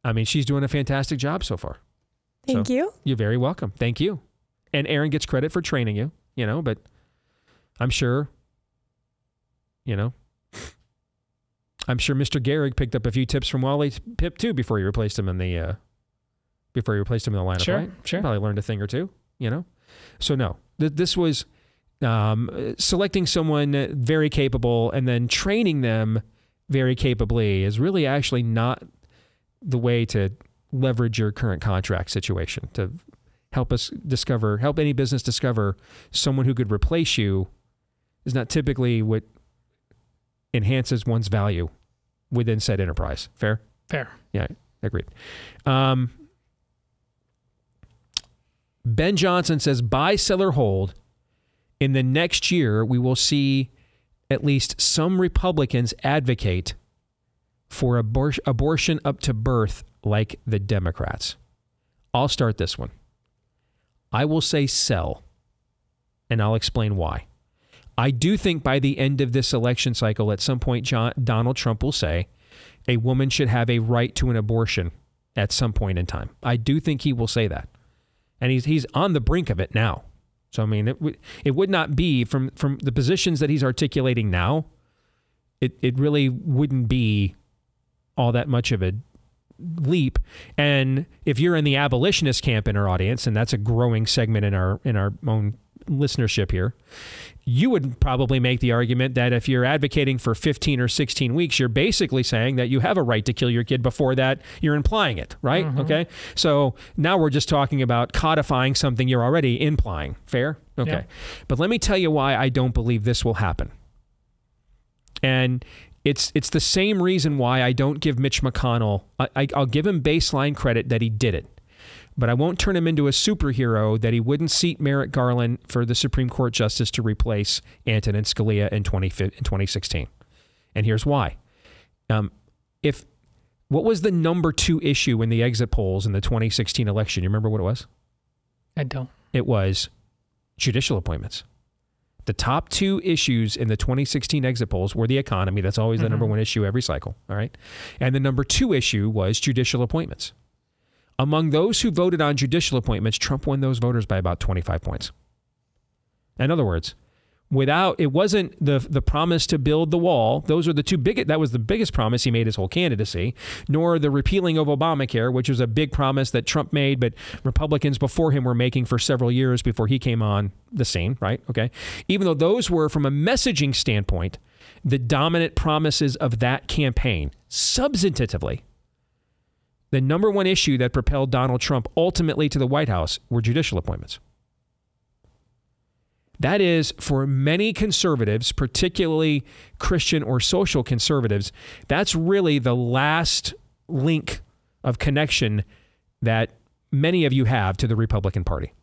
I mean, she's doing a fantastic job so far. Thank you. You're very welcome. Thank you. And Aaron gets credit for training you, you know, but I'm sure, you know, I'm sure Mr. Gehrig picked up a few tips from Wally Pipp too before you replaced him in the, lineup, sure, right? Sure. Probably learned a thing or two, you know? So no, this was selecting someone very capable and then training them very capably is really actually not the way to leverage your current contract situation to help us discover, help any business discover someone who could replace you is not typically what enhances one's value within said enterprise. Fair? Fair. Yeah, agreed. Ben Johnson says, buy, sell, or hold. In the next year, we will see at least some Republicans advocate for abortion up to birth like the Democrats. I'll start this one. I will say sell, and I'll explain why. I do think by the end of this election cycle, at some point, Donald Trump will say a woman should have a right to an abortion at some point in time. I do think he will say that. And he's on the brink of it now. So, I mean, it would not be from the positions that he's articulating now, it really wouldn't be all that much of a leap. And if you're in the abolitionist camp in our audience, and that's a growing segment in our own listenership here, you would probably make the argument that if you're advocating for 15 or 16 weeks, you're basically saying that you have a right to kill your kid before that. You're implying it, right? Mm-hmm. Okay. So now we're just talking about codifying something you're already implying. Fair? Okay. Yeah. But let me tell you why I don't believe this will happen. And it's the same reason why I don't give Mitch McConnell, I'll give him baseline credit that he did it, but I won't turn him into a superhero that he wouldn't seat Merrick Garland for the Supreme Court justice to replace Antonin Scalia in 2016. And here's why. What was the number 2 issue in the exit polls in the 2016 election? You remember what it was? I don't. It was judicial appointments. The top 2 issues in the 2016 exit polls were the economy. That's always the number 1 issue every cycle. All right. And the number 2 issue was judicial appointments. Among those who voted on judicial appointments, Trump won those voters by about 25 points. In other words, without, it wasn't the promise to build the wall. Those are the two big, that was the biggest promise he made his whole candidacy, nor the repealing of Obamacare, which was a big promise that Trump made, but Republicans before him were making for several years before he came on the scene, right? Okay. Even though those were, from a messaging standpoint, the dominant promises of that campaign, substantively, the number one issue that propelled Donald Trump ultimately to the White House were judicial appointments. That is, for many conservatives, particularly Christian or social conservatives, that's really the last link of connection that many of you have to the Republican Party.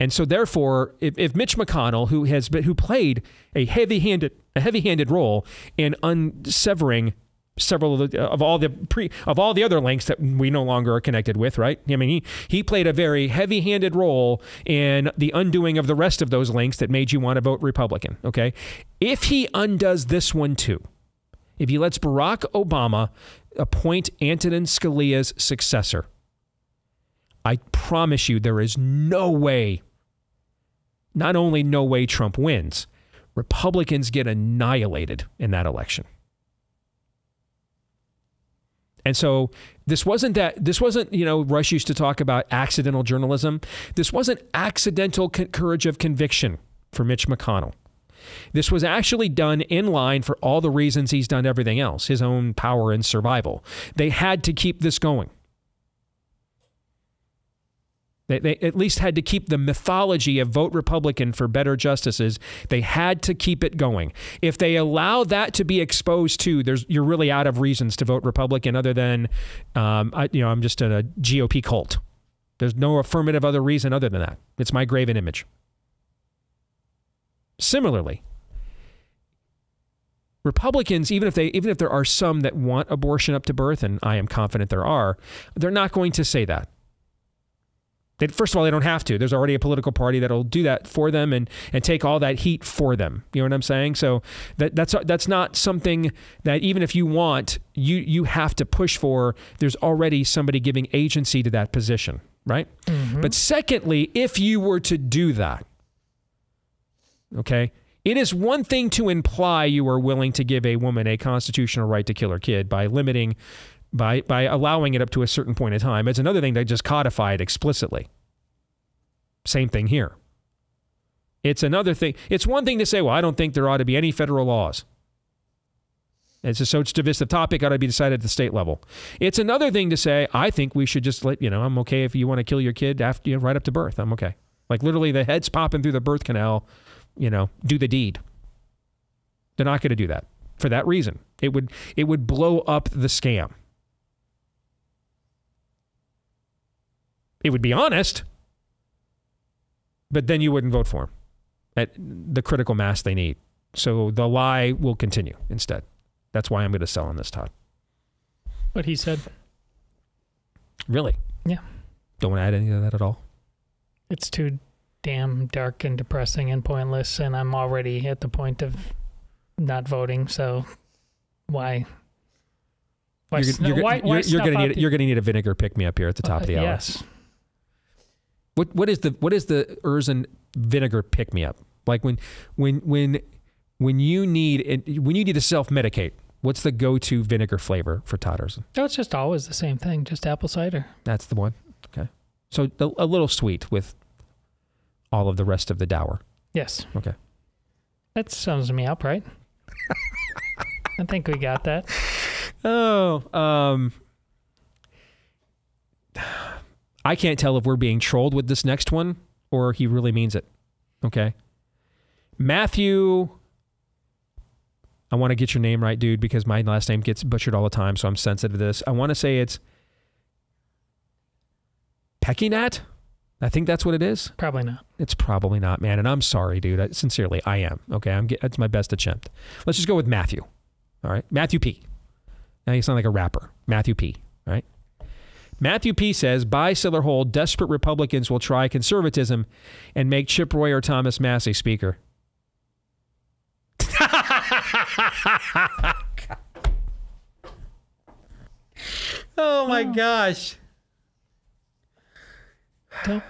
And so therefore, if Mitch McConnell, who played a heavy-handed role in unsevering several of all the other links that we no longer are connected with, right? I mean, he played a very heavy-handed role in the undoing of the rest of those links that made you want to vote Republican, okay? If he undoes this one too, if he lets Barack Obama appoint Antonin Scalia's successor, I promise you there is no way, not only no way Trump wins, Republicans get annihilated in that election. And so this wasn't, you know, Rush used to talk about accidental journalism. This wasn't accidental courage of conviction for Mitch McConnell. This was actually done in line for all the reasons he's done everything else, his own power and survival. They had to keep this going. They at least had to keep the mythology of vote Republican for better justices. They had to keep it going. If they allow that to be exposed to, you're really out of reasons to vote Republican other than, you know, I'm just in a GOP cult. There's no affirmative other reason other than that. It's my graven image. Similarly, Republicans, even if there are some that want abortion up to birth, and I am confident there are, they're not going to say that. First of all, they don't have to. There's already a political party that'll do that for them and take all that heat for them. You know what I'm saying? So that's not something that even if you want, you have to push for. There's already somebody giving agency to that position, right? Mm-hmm. But secondly, if you were to do that, okay, it is one thing to imply you are willing to give a woman a constitutional right to kill her kid by limiting, by allowing it up to a certain point in time. It's another thing to just codify it explicitly. Same thing here. It's another thing. It's one thing to say, well, I don't think there ought to be any federal laws. It's a so divisive topic, ought to be decided at the state level. It's another thing to say, I think we should just let, you know, I'm okay if you want to kill your kid after, you know, right up to birth. I'm okay. Like literally the head's popping through the birth canal, you know, do the deed. They're not going to do that for that reason. It would blow up the scam. It would be honest, but then you wouldn't vote for him at the critical mass they need. So the lie will continue instead. That's why I'm going to sell on this, Todd. What he said. Really? Yeah. Don't want to add any of that at all? It's too damn dark and depressing and pointless, and I'm already at the point of not voting, so why... You're going to need a vinegar pick-me-up here at the top of the hour. Yes. What is the Erzin vinegar pick me up? Like when you need to self-medicate, what's the go-to vinegar flavor for Todd Erzin? No, it's just always the same thing, just apple cider. That's the one. Okay. So a little sweet with all of the rest of the dour. Yes. Okay. That sums me up, right? I think we got that. Oh, I can't tell if we're being trolled with this next one or he really means it. Okay. Matthew, I want to get your name right, dude, because my last name gets butchered all the time, so I'm sensitive to this. I want to say it's Pekinat. I think that's what it is. Probably not. It's probably not, man. And I'm sorry, dude. Sincerely, I am. Okay. That's my best attempt. Let's just go with Matthew. All right. Matthew P. Now you sound like a rapper. Matthew P. All right. Matthew P. says, buy, sell, or hold, desperate Republicans will try conservatism and make Chip Roy or Thomas Massey speaker. Oh my gosh. Don't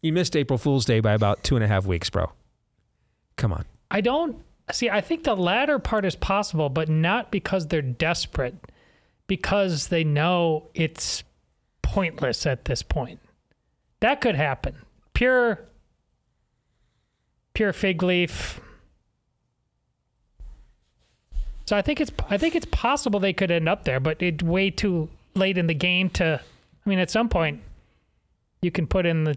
You missed April Fool's Day by about 2.5 weeks, bro. Come on. I don't see. I think the latter part is possible, but not because they're desperate, because they know it's pointless at this point. That could happen. Pure fig leaf. So I think it's possible they could end up there, but it's way too late in the game to. I mean, at some point, you can put in the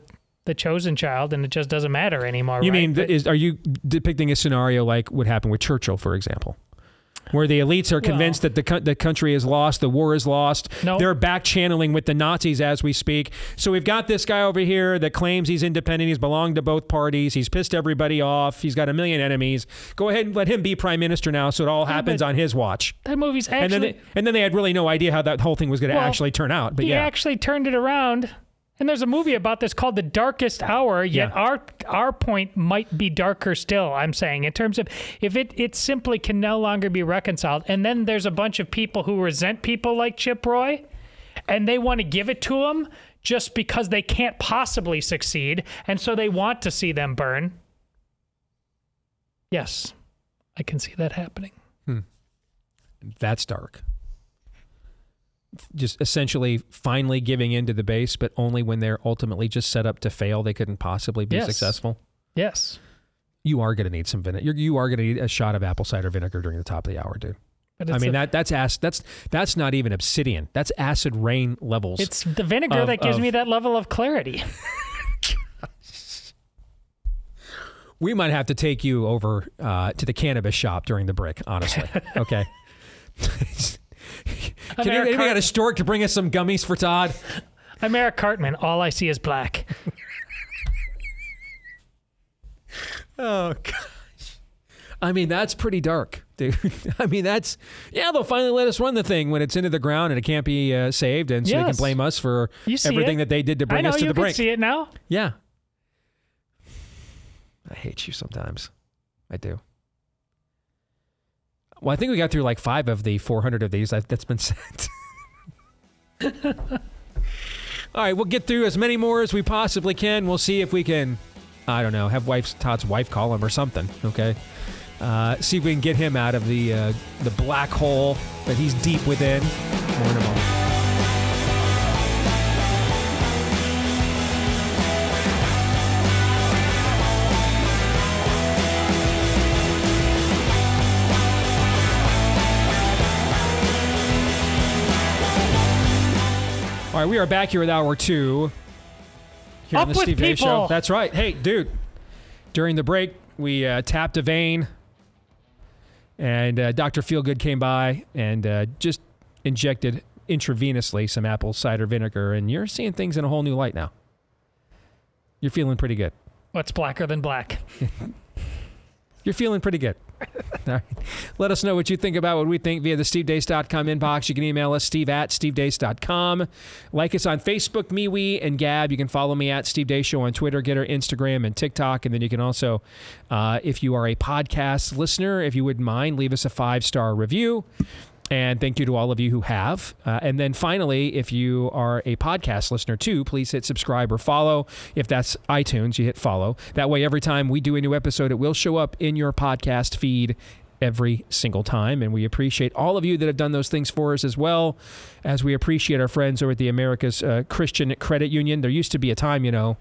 chosen child, and it just doesn't matter anymore. You mean, are you depicting a scenario like what happened with Churchill, for example, where the elites are convinced that the country is lost, the war is lost? No, they're back channeling with the Nazis as we speak. So we've got this guy over here that claims he's independent, he's belonged to both parties, he's pissed everybody off, he's got a million enemies. Go ahead and let him be prime minister now, so it all happens on his watch. That movie's actually, and then they had really no idea how that whole thing was going to actually turn out. But he actually turned it around. And there's a movie about this called The Darkest Hour, yet our point might be darker still, I'm saying, in terms of if it simply can no longer be reconciled. And then there's a bunch of people who resent people like Chip Roy, and they want to give it to him just because they can't possibly succeed, and so they want to see them burn. Yes, I can see that happening. Hmm. That's dark. Just essentially finally giving in to the base, but only when they're ultimately just set up to fail. They couldn't possibly be successful. Yes. You are going to need some vinegar. You are going to need a shot of apple cider vinegar during the top of the hour, dude. I mean, that's not even obsidian. That's acid rain levels. It's the vinegar that gives me that level of clarity. We might have to take you over to the cannabis shop during the break, honestly. Okay. Can anybody got a stork to bring us some gummies for Todd? I'm Eric Cartman. All I see is black. Oh, gosh. I mean, that's pretty dark, dude. I mean, that's... Yeah, they'll finally let us run the thing when it's into the ground and it can't be saved, and so they can blame us for everything that they did to bring us to the brink. I know, you can see it now. Yeah. I hate you sometimes. I do. Well, I think we got through like 5 of the 400 of these that's been sent. All right, we'll get through as many more as we possibly can. We'll see if we can, I don't know, have Todd's wife call him or something, okay? See if we can get him out of the black hole that he's deep within. More in a moment. All right, we are back here with Hour 2 here on the Steve Dace Show. That's right. Hey, dude, during the break, we tapped a vein, and Dr. Feelgood came by and just injected intravenously some apple cider vinegar, and you're seeing things in a whole new light now. You're feeling pretty good. What's blacker than black? You're feeling pretty good. All right. Let us know what you think about what we think via the SteveDace.com inbox. You can email us, steve@stevedace.com. Like us on Facebook, MeWe, and Gab. You can follow me at Steve Dace Show on Twitter, Getter, Instagram, and TikTok. And then you can also, if you are a podcast listener, if you wouldn't mind, leave us a 5-star review. And thank you to all of you who have. And then finally, if you are a podcast listener too, please hit subscribe or follow. If that's iTunes, you hit follow. That way, every time we do a new episode, it will show up in your podcast feed every single time. And we appreciate all of you that have done those things for us, as well as we appreciate our friends over at the America's Christian Credit Union. There used to be a time, you know,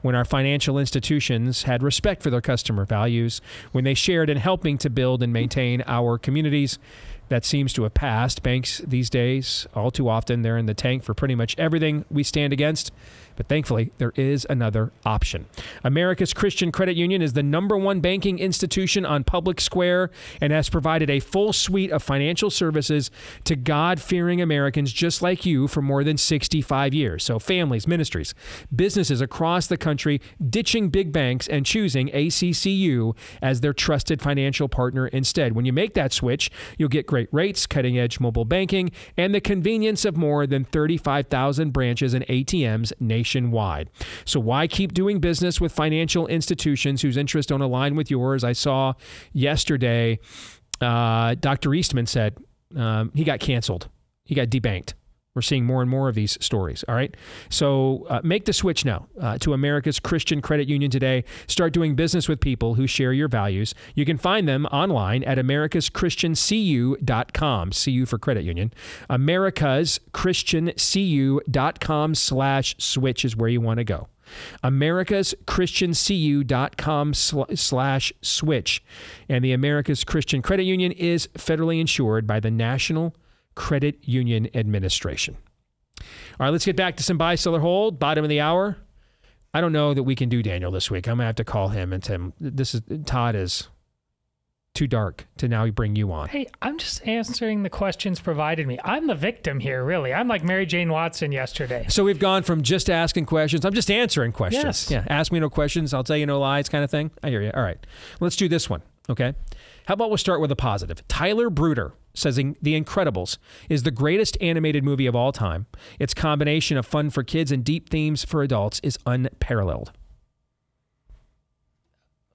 when our financial institutions had respect for their customer values, when they shared in helping to build and maintain our communities. That seems to have passed. Banks these days, all too often, they're in the tank for pretty much everything we stand against. But thankfully, there is another option. America's Christian Credit Union is the #1 banking institution on Public Square and has provided a full suite of financial services to God-fearing Americans just like you for more than 65 years. So families, ministries, businesses across the country ditching big banks and choosing ACCU as their trusted financial partner instead. When you make that switch, you'll get great rates, cutting-edge mobile banking, and the convenience of more than 35,000 branches and ATMs nationwide. So why keep doing business with financial institutions whose interests don't align with yours? I saw yesterday, Dr. Eastman said he got canceled. He got debanked. We're seeing more and more of these stories, all right? So make the switch now to America's Christian Credit Union today. Start doing business with people who share your values. You can find them online at americaschristiancu.com, CU for credit union. americaschristiancu.com/switch is where you want to go. americaschristiancu.com/switch. And the America's Christian Credit Union is federally insured by the National Credit Union Administration. All right, let's get back to some buy, sell, or hold. Bottom of the hour. I don't know that we can do Daniel this week. I'm going to have to call him and tell him, this is, Todd is too dark to now bring you on. Hey, I'm just answering the questions provided me. I'm the victim here, really. I'm like Mary Jane Watson yesterday. So we've gone from just asking questions. I'm just answering questions. Yes. Yeah, ask me no questions. I'll tell you no lies kind of thing. I hear you. All right, let's do this one, okay? How about we'll start with a positive? Tyler Bruder says The Incredibles is the greatest animated movie of all time. Its combination of fun for kids and deep themes for adults is unparalleled.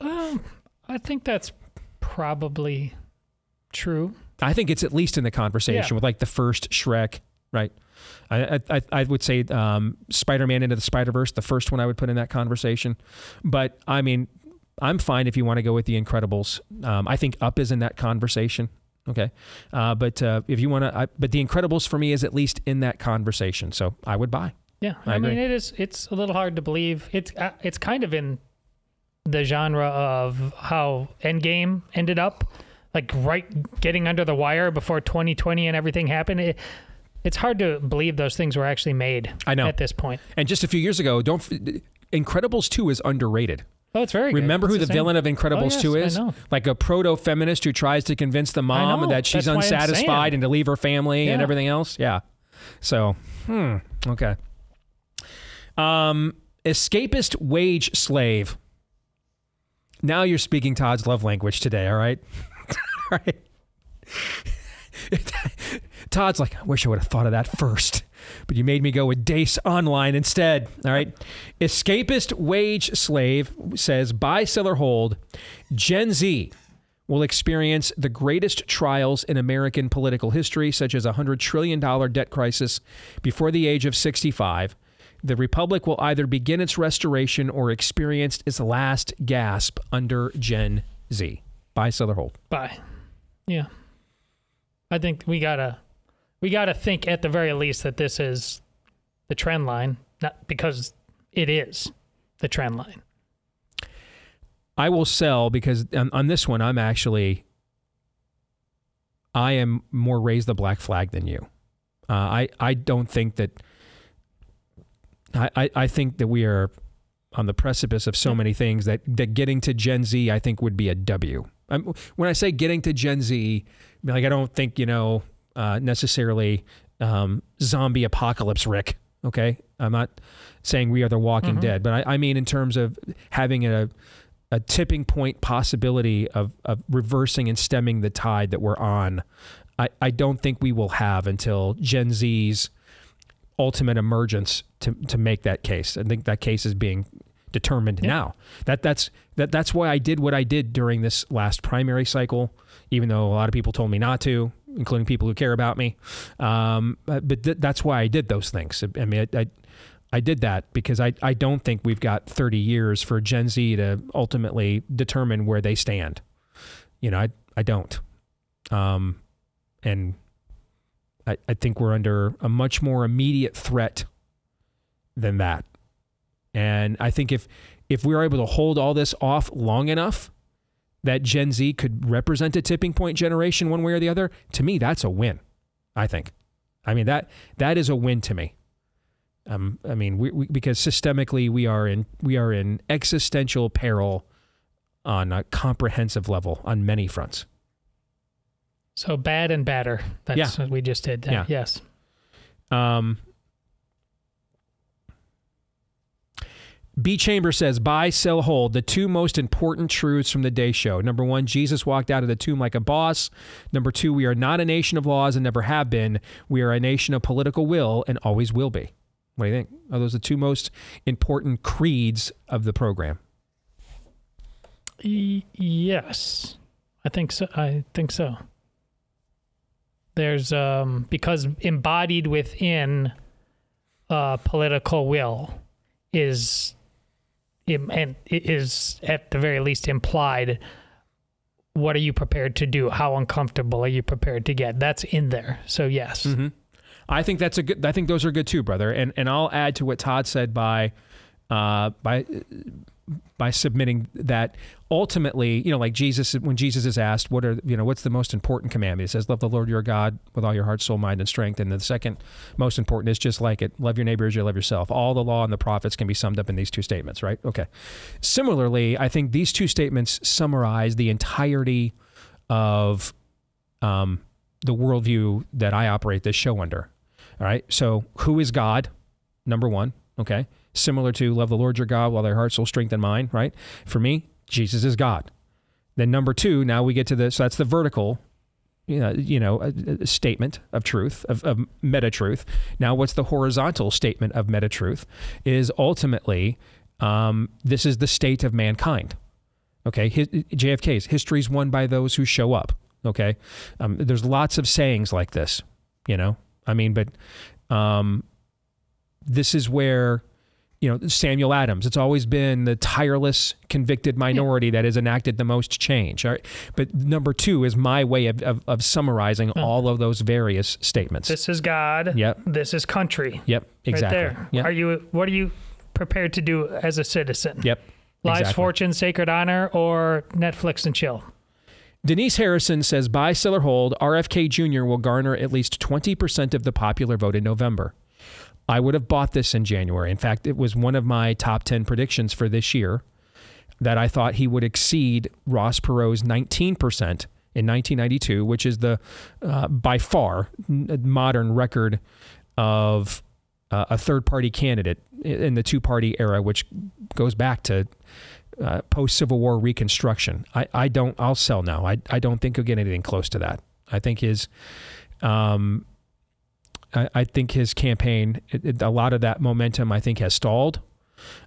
I think that's probably true. I think it's at least in the conversation with like the first Shrek, right? I would say Spider-Man Into the Spider-Verse, the first one I would put in that conversation. But I mean, I'm fine if you want to go with The Incredibles. I think Up is in that conversation. Okay. But if you want to, but The Incredibles for me is at least in that conversation. So I would buy. Yeah. I mean, it is, it's a little hard to believe. It's kind of in the genre of how Endgame ended up, like getting under the wire before 2020 and everything happened. It's hard to believe those things were actually made. I know. At this point. And just a few years ago, Incredibles 2 is underrated. Oh, it's very good. Remember who the villain of Incredibles 2 is? I know. Like a proto-feminist who tries to convince the mom that she's unsatisfied and to leave her family and everything else. Yeah. So, okay. Escapist wage slave. Now you're speaking Todd's love language today, all right? All right. Todd's like, I wish I would have thought of that first, but you made me go with Dace Online instead. All right. Escapist wage slave says, buy, sell, or hold. Gen Z will experience the greatest trials in American political history, such as a $100 trillion debt crisis before the age of 65. The republic will either begin its restoration or experience its last gasp under Gen Z. Buy, sell, or hold. Buy. Yeah. I think we gotta think at the very least that this is the trend line, not because it is the trend line. I will sell because on this one, I'm actually, I am more raise the black flag than you. I don't think that, I think that we are on the precipice of so many things that getting to Gen Z, I think would be a W. When I say getting to Gen Z, like I don't think, you know, necessarily zombie apocalypse Rick, okay? I'm not saying we are the Walking Dead, but I mean in terms of having a tipping point possibility of reversing and stemming the tide that we're on, I don't think we will have until Gen Z's ultimate emergence to make that case. I think that case is being determined now. That's why I did what I did during this last primary cycle, even though a lot of people told me not to, including people who care about me. But that's why I did those things. I mean, I did that because I don't think we've got 30 years for Gen Z to ultimately determine where they stand. You know, I don't. And I think we're under a much more immediate threat than that. And I think if we are able to hold all this off long enough that Gen Z could represent a tipping point generation one way or the other, to me, that's a win, I think. I mean, that is a win to me. I mean, because systemically we are in existential peril on a comprehensive level on many fronts. So bad and badder. That's what we just did. Yeah. Yes. B. Chamber says, buy, sell, hold. The two most important truths from the Day Show. Number one, Jesus walked out of the tomb like a boss. Number two, we are not a nation of laws and never have been. We are a nation of political will and always will be. What do you think? Are those the two most important creeds of the program? Yes. I think so. There's because embodied within political will is, and it is at the very least implied. What are you prepared to do? How uncomfortable are you prepared to get? That's in there. So yes, I think that's a good. I think those are good too, brother. And I'll add to what Todd said by submitting that ultimately, you know, like Jesus, when Jesus is asked, what are, you know, what's the most important commandment? He says, love the Lord your God with all your heart, soul, mind, and strength. And the second most important is just like it, love your neighbor as you love yourself. All the law and the prophets can be summed up in these two statements, right? Okay. Similarly, I think these two statements summarize the entirety of the worldview that I operate this show under. All right. So who is God? Number one. Okay. Similar to love the Lord your God with all their heart, soul, strength, and mind, right? For me, Jesus is God. Then number two, now we get to this. So that's the vertical, a statement of truth, of meta-truth. Now what's the horizontal statement of meta-truth is ultimately, this is the state of mankind. Okay, JFK's, history's won by those who show up, okay? There's lots of sayings like this, I mean, but this is where... Samuel Adams, it's always been the tireless, convicted minority that has enacted the most change. All right? But number two is my way of summarizing all of those various statements. This is God. Yep. This is country. Yep. Exactly. Right there. Yep. What are you prepared to do as a citizen? Yep. Lives, exactly. Fortune, sacred honor, or Netflix and chill? Denise Harrison says, buy, sell, or hold, RFK Jr. will garner at least 20% of the popular vote in November. I would have bought this in January. In fact, it was one of my top 10 predictions for this year that I thought he would exceed Ross Perot's 19% in 1992, which is the, by far, modern record of a third-party candidate in the two-party era, which goes back to post-Civil War Reconstruction. I'll sell now. I don't think he'll get anything close to that. I think his... I think his campaign, a lot of that momentum, I think, has stalled.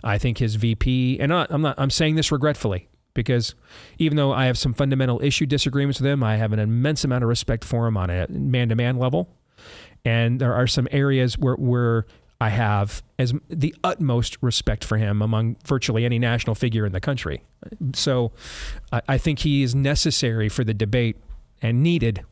I think his VP, and I'm saying this regretfully, because even though I have some fundamental issue disagreements with him, I have an immense amount of respect for him on a man-to-man level. And there are some areas where I have as the utmost respect for him among virtually any national figure in the country. So I think he is necessary for the debate and needed,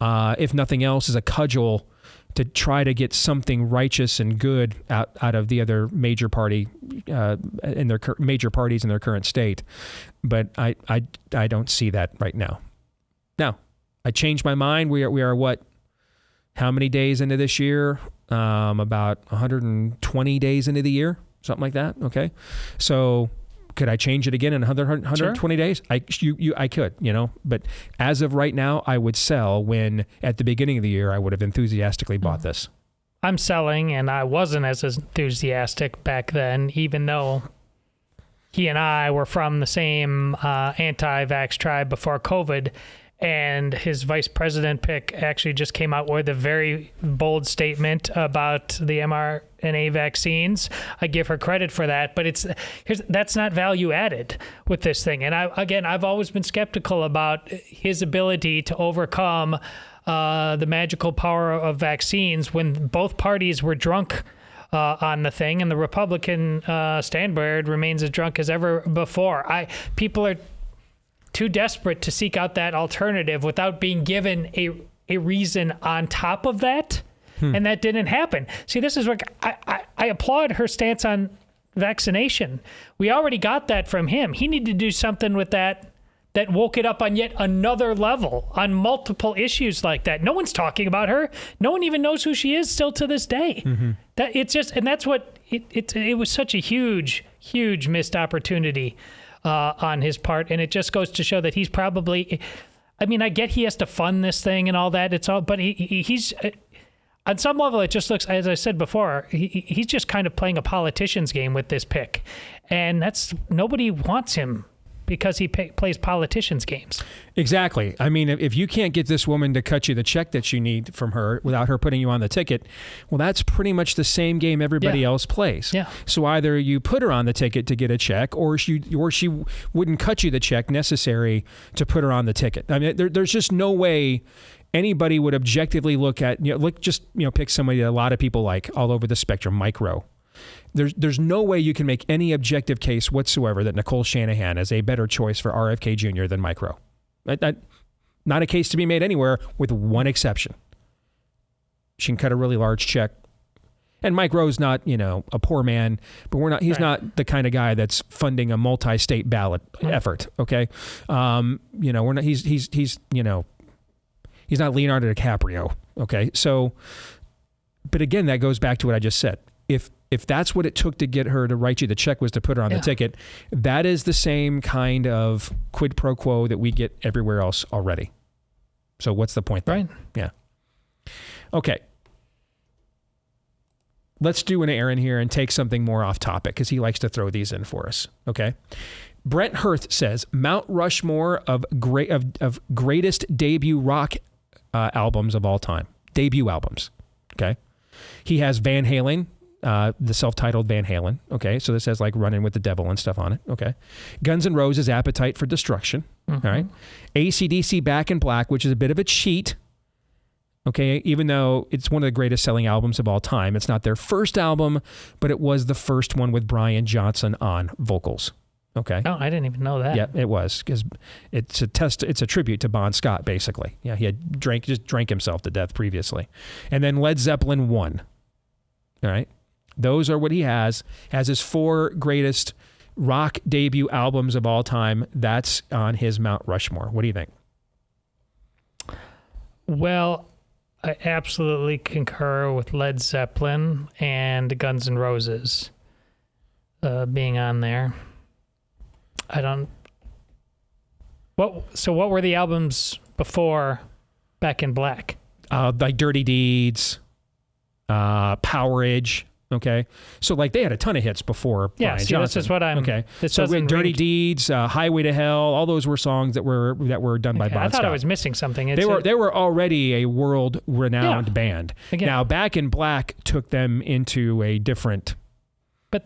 if nothing else, as a cudgel to try to get something righteous and good out of the other major party, in their major parties in their current state. But I don't see that right now. Now, I changed my mind. We are what? How many days into this year? About 120 days into the year, something like that. Okay, so could I change it again in 120 days? I could, but as of right now, I would sell when at the beginning of the year, I would have enthusiastically bought this. I'm selling, and I wasn't as enthusiastic back then, even though he and I were from the same anti-vax tribe before COVID, and his vice president pick actually just came out with a very bold statement about the mRNA vaccines. I give her credit for that, but that's not value added with this thing. And I've always been skeptical about his ability to overcome the magical power of vaccines when both parties were drunk on the thing, and the Republican standard remains as drunk as ever before. People are too desperate to seek out that alternative without being given a reason on top of that. And that didn't happen. See, this is where I applaud her stance on vaccination. We already got that from him. He needed to do something with that that woke it up on yet another level on multiple issues like that. No one's talking about her. No one even knows who she is still to this day. That it's just, and that's what it was such a huge, huge missed opportunity on his part. And it just goes to show that he's probably, I mean, I get he has to fund this thing and all that. It's all, but he's on some level, it just looks, as I said before, he's just kind of playing a politician's game with this pick. And that's, nobody wants him because he plays politicians' games. Exactly. I mean, if you can't get this woman to cut you the check that you need from her without her putting you on the ticket, well, that's pretty much the same game everybody else plays. Yeah. So either you put her on the ticket to get a check, or she wouldn't cut you the check necessary to put her on the ticket. I mean, there's just no way anybody would objectively look at, pick somebody that a lot of people like all over the spectrum, Mike Rowe. There's no way you can make any objective case whatsoever that Nicole Shanahan is a better choice for RFK Jr. than Mike Rowe. Not a case to be made anywhere, with one exception. She can cut a really large check. And Mike Rowe's not, a poor man, but he's not the kind of guy that's funding a multi-state ballot effort. Okay. He's not Leonardo DiCaprio. Okay. So, but again, that goes back to what I just said. If that's what it took to get her to write you the check, was to put her on the ticket, that is the same kind of quid pro quo that we get everywhere else already. So what's the point there? Right. Yeah. Okay. Let's do an errand here and take something more off topic, because he likes to throw these in for us. Okay. Brent Hirth says, Mount Rushmore of greatest debut rock albums of all time. Debut albums. Okay. He has Van Halen, the self-titled Van Halen. Okay. So this has like Running with the Devil and stuff on it. Okay. Guns N' Roses, Appetite for Destruction. Mm-hmm. All right. AC/DC, Back in Black, which is a bit of a cheat. Okay, even though it's one of the greatest selling albums of all time. It's not their first album, but it was the first one with Brian Johnson on vocals. Okay. Oh, I didn't even know that. Yeah, it was, because it's a tribute to Bon Scott, basically. Yeah, he had just drank himself to death previously. And then Led Zeppelin 1. All right. Those are what he has his 4 greatest rock debut albums of all time. That's on his Mount Rushmore. What do you think? Well, I absolutely concur with Led Zeppelin and Guns N' Roses being on there. So what were the albums before Back in Black? Like Dirty Deeds, Powerage. Okay, so like they had a ton of hits before. Yeah, see, this is what I'm. Okay, so we had Dirty Deeds, Highway to Hell. All those were songs that were done by Bon Scott. I thought I was missing something. They were already a world-renowned band. Again. Now Back in Black took them into a different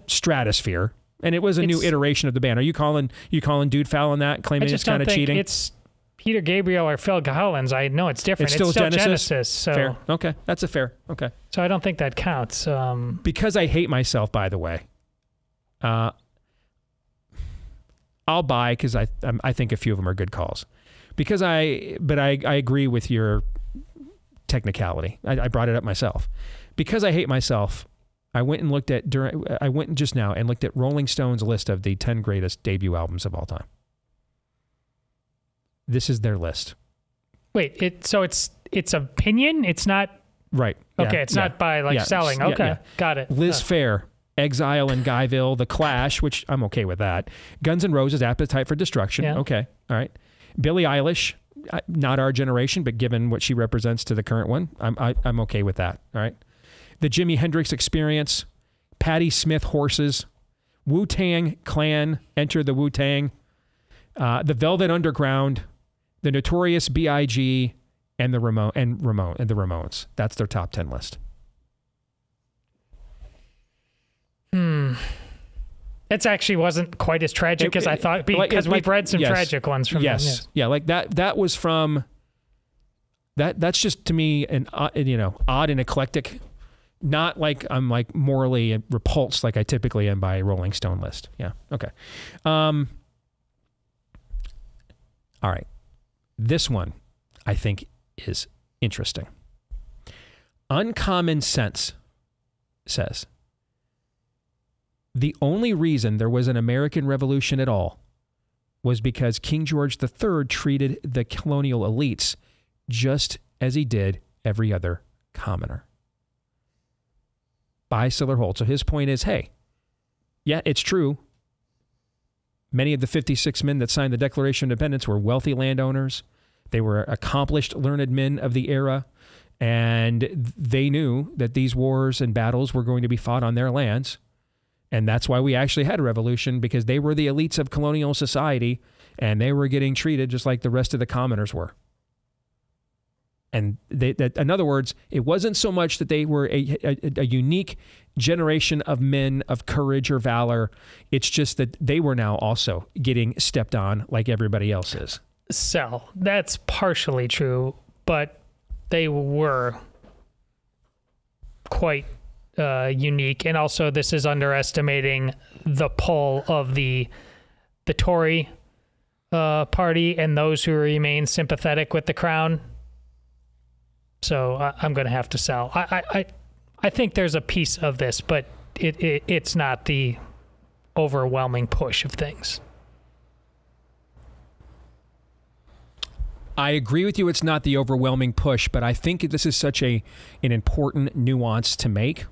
stratosphere, and it was a new iteration of the band. Are you calling Dude Foul on that? Claiming it's kind of cheating. It's Peter Gabriel or Phil Collins. I know it's different. It's still Genesis. So. Fair. Okay. That's a fair. Okay. So I don't think that counts. Because I hate myself, by the way. I'll buy, because I think a few of them are good calls. But I agree with your technicality. I brought it up myself. Because I hate myself, I went and looked at just now looked at Rolling Stone's list of the 10 greatest debut albums of all time. This is their list. Wait, so it's opinion? It's not... Right. Okay, yeah, it's not by like selling. Okay, got it. Liz Phair, Exile in Guyville, The Clash, which I'm okay with that. Guns N' Roses, Appetite for Destruction. Yeah. Okay, all right. Billie Eilish, not our generation, but given what she represents to the current one, I'm okay with that, all right? The Jimi Hendrix Experience, Patti Smith, Horses, Wu-Tang Clan, Enter the Wu-Tang, The Velvet Underground, The Notorious B.I.G., and the Ramones. That's their top 10 list. It actually wasn't quite as tragic as I thought, because we've read some tragic ones from them. Yes. Yeah, like that was from that's just, to me, an odd and eclectic. Not like I'm like morally repulsed like I typically am by a Rolling Stone list. Yeah. Okay. All right. This one I think is interesting. Uncommon Sense says, the only reason there was an American Revolution at all was because King George III treated the colonial elites just as he did every other commoner. Buy, sell, or hold. So his point is, hey, yeah, it's true. Many of the 56 men that signed the Declaration of Independence were wealthy landowners. They were accomplished, learned men of the era, and they knew that these wars and battles were going to be fought on their lands, and that's why we actually had a revolution, because they were the elites of colonial society, and they were getting treated just like the rest of the commoners were. And in other words, it wasn't so much that they were a unique generation of men of courage or valor. It's just that they were now also getting stepped on like everybody else is. That's partially true, but they were quite unique. And also, this is underestimating the pull of the Tory party and those who remain sympathetic with the crown. So I'm going to have to sell. I think there's a piece of this, but it's not the overwhelming push of things. I agree with you. It's not the overwhelming push, but I think this is such an important nuance to make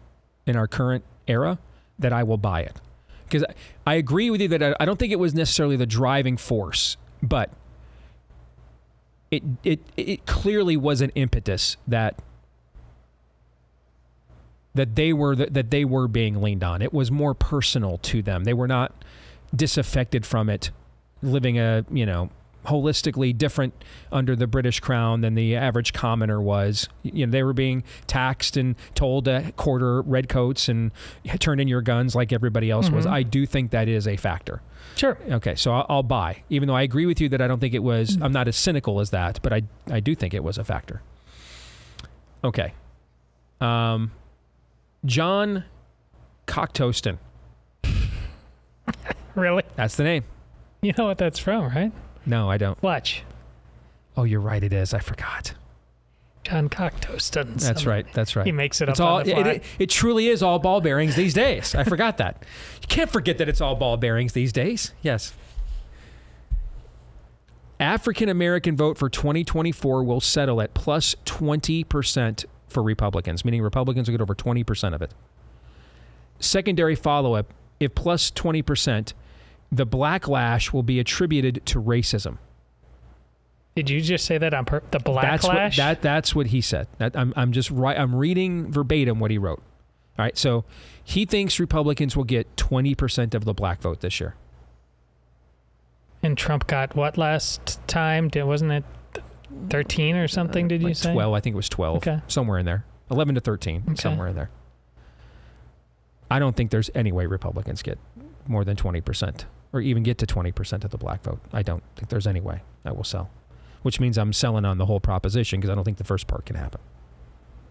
in our current era that I will buy it. Because I agree with you that I don't think it was necessarily the driving force, but it clearly was an impetus that they were being leaned on. It was more personal to them. They were not disaffected from it, living a, you know, holistically different under the British crown than the average commoner was. You know, they were being taxed and told to quarter redcoats and turn in your guns like everybody else was. I do think that is a factor. Sure. Okay, so I'll buy. Even though I agree with you that I don't think it was, I'm not as cynical as that, but I do think it was a factor. Okay. John Cocktoastin. Really? That's the name. You know what that's from, right? No, I don't. Fletch. Oh, you're right. It is. I forgot. John Cocktoastin. That's right. That's right. He makes it up on the fly. It truly is all ball bearings these days. I forgot that. You can't forget that it's all ball bearings these days. Yes. African-American vote for 2024 will settle at plus 20% for Republicans, meaning Republicans will get over 20% of it. Secondary follow-up, if plus 20%, the blacklash will be attributed to racism. Did you just say that on purpose? The blacklash? That's what he said. I'm just right. I'm reading verbatim what he wrote. All right. So he thinks Republicans will get 20% of the black vote this year. And Trump got what last time? Wasn't it 13 or something? Did you say 12? I think it was 12. Okay. Somewhere in there. 11 to 13. Okay. Somewhere in there. I don't think there's any way Republicans get more than 20%. Or even get to 20% of the black vote. I don't think there's any way I will sell. Which means I'm selling on the whole proposition because I don't think the first part can happen.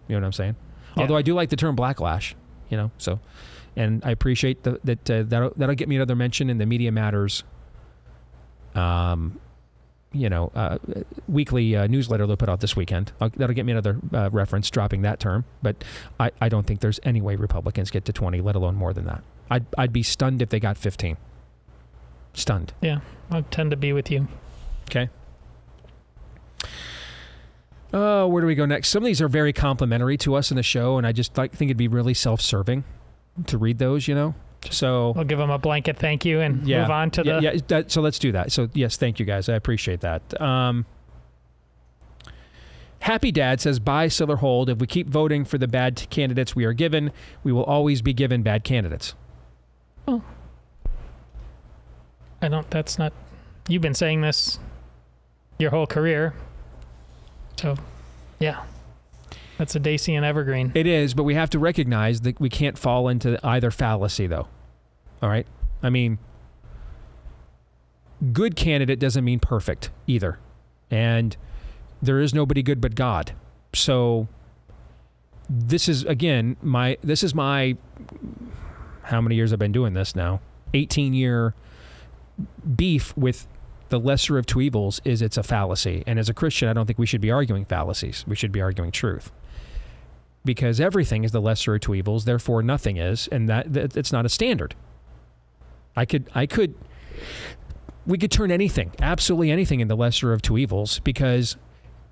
You know what I'm saying? Yeah. Although I do like the term blacklash, you know, so. And I appreciate that'll get me another mention in the Media Matters, you know, weekly newsletter they'll put out this weekend. That'll get me another reference dropping that term. But I don't think there's any way Republicans get to 20, let alone more than that. I'd be stunned if they got 15. Stunned. Yeah, I tend to be with you. Okay. Where do we go next? Some of these are very complimentary to us in the show, and I just think it'd be really self-serving to read those, you know? So we'll give them a blanket thank you and move on to the... Yeah, so let's do that. So, yes, thank you, guys. I appreciate that. Happy Dad says, buy, sell, or hold. If we keep voting for the bad candidates we are given, we will always be given bad candidates. Oh. I don't... That's not... You've been saying this your whole career. So, yeah. That's a Dacian evergreen. It is, but we have to recognize that we can't fall into either fallacy, though. All right? I mean, good candidate doesn't mean perfect either. And there is nobody good but God. So this is, again, this is my how many years I've been doing this now? 18-year beef with the lesser of two evils is it's a fallacy. And as a Christian, I don't think we should be arguing fallacies. We should be arguing truth. Because everything is the lesser of two evils, therefore nothing is, and that it's not a standard. We could turn anything, absolutely anything, into lesser of two evils, because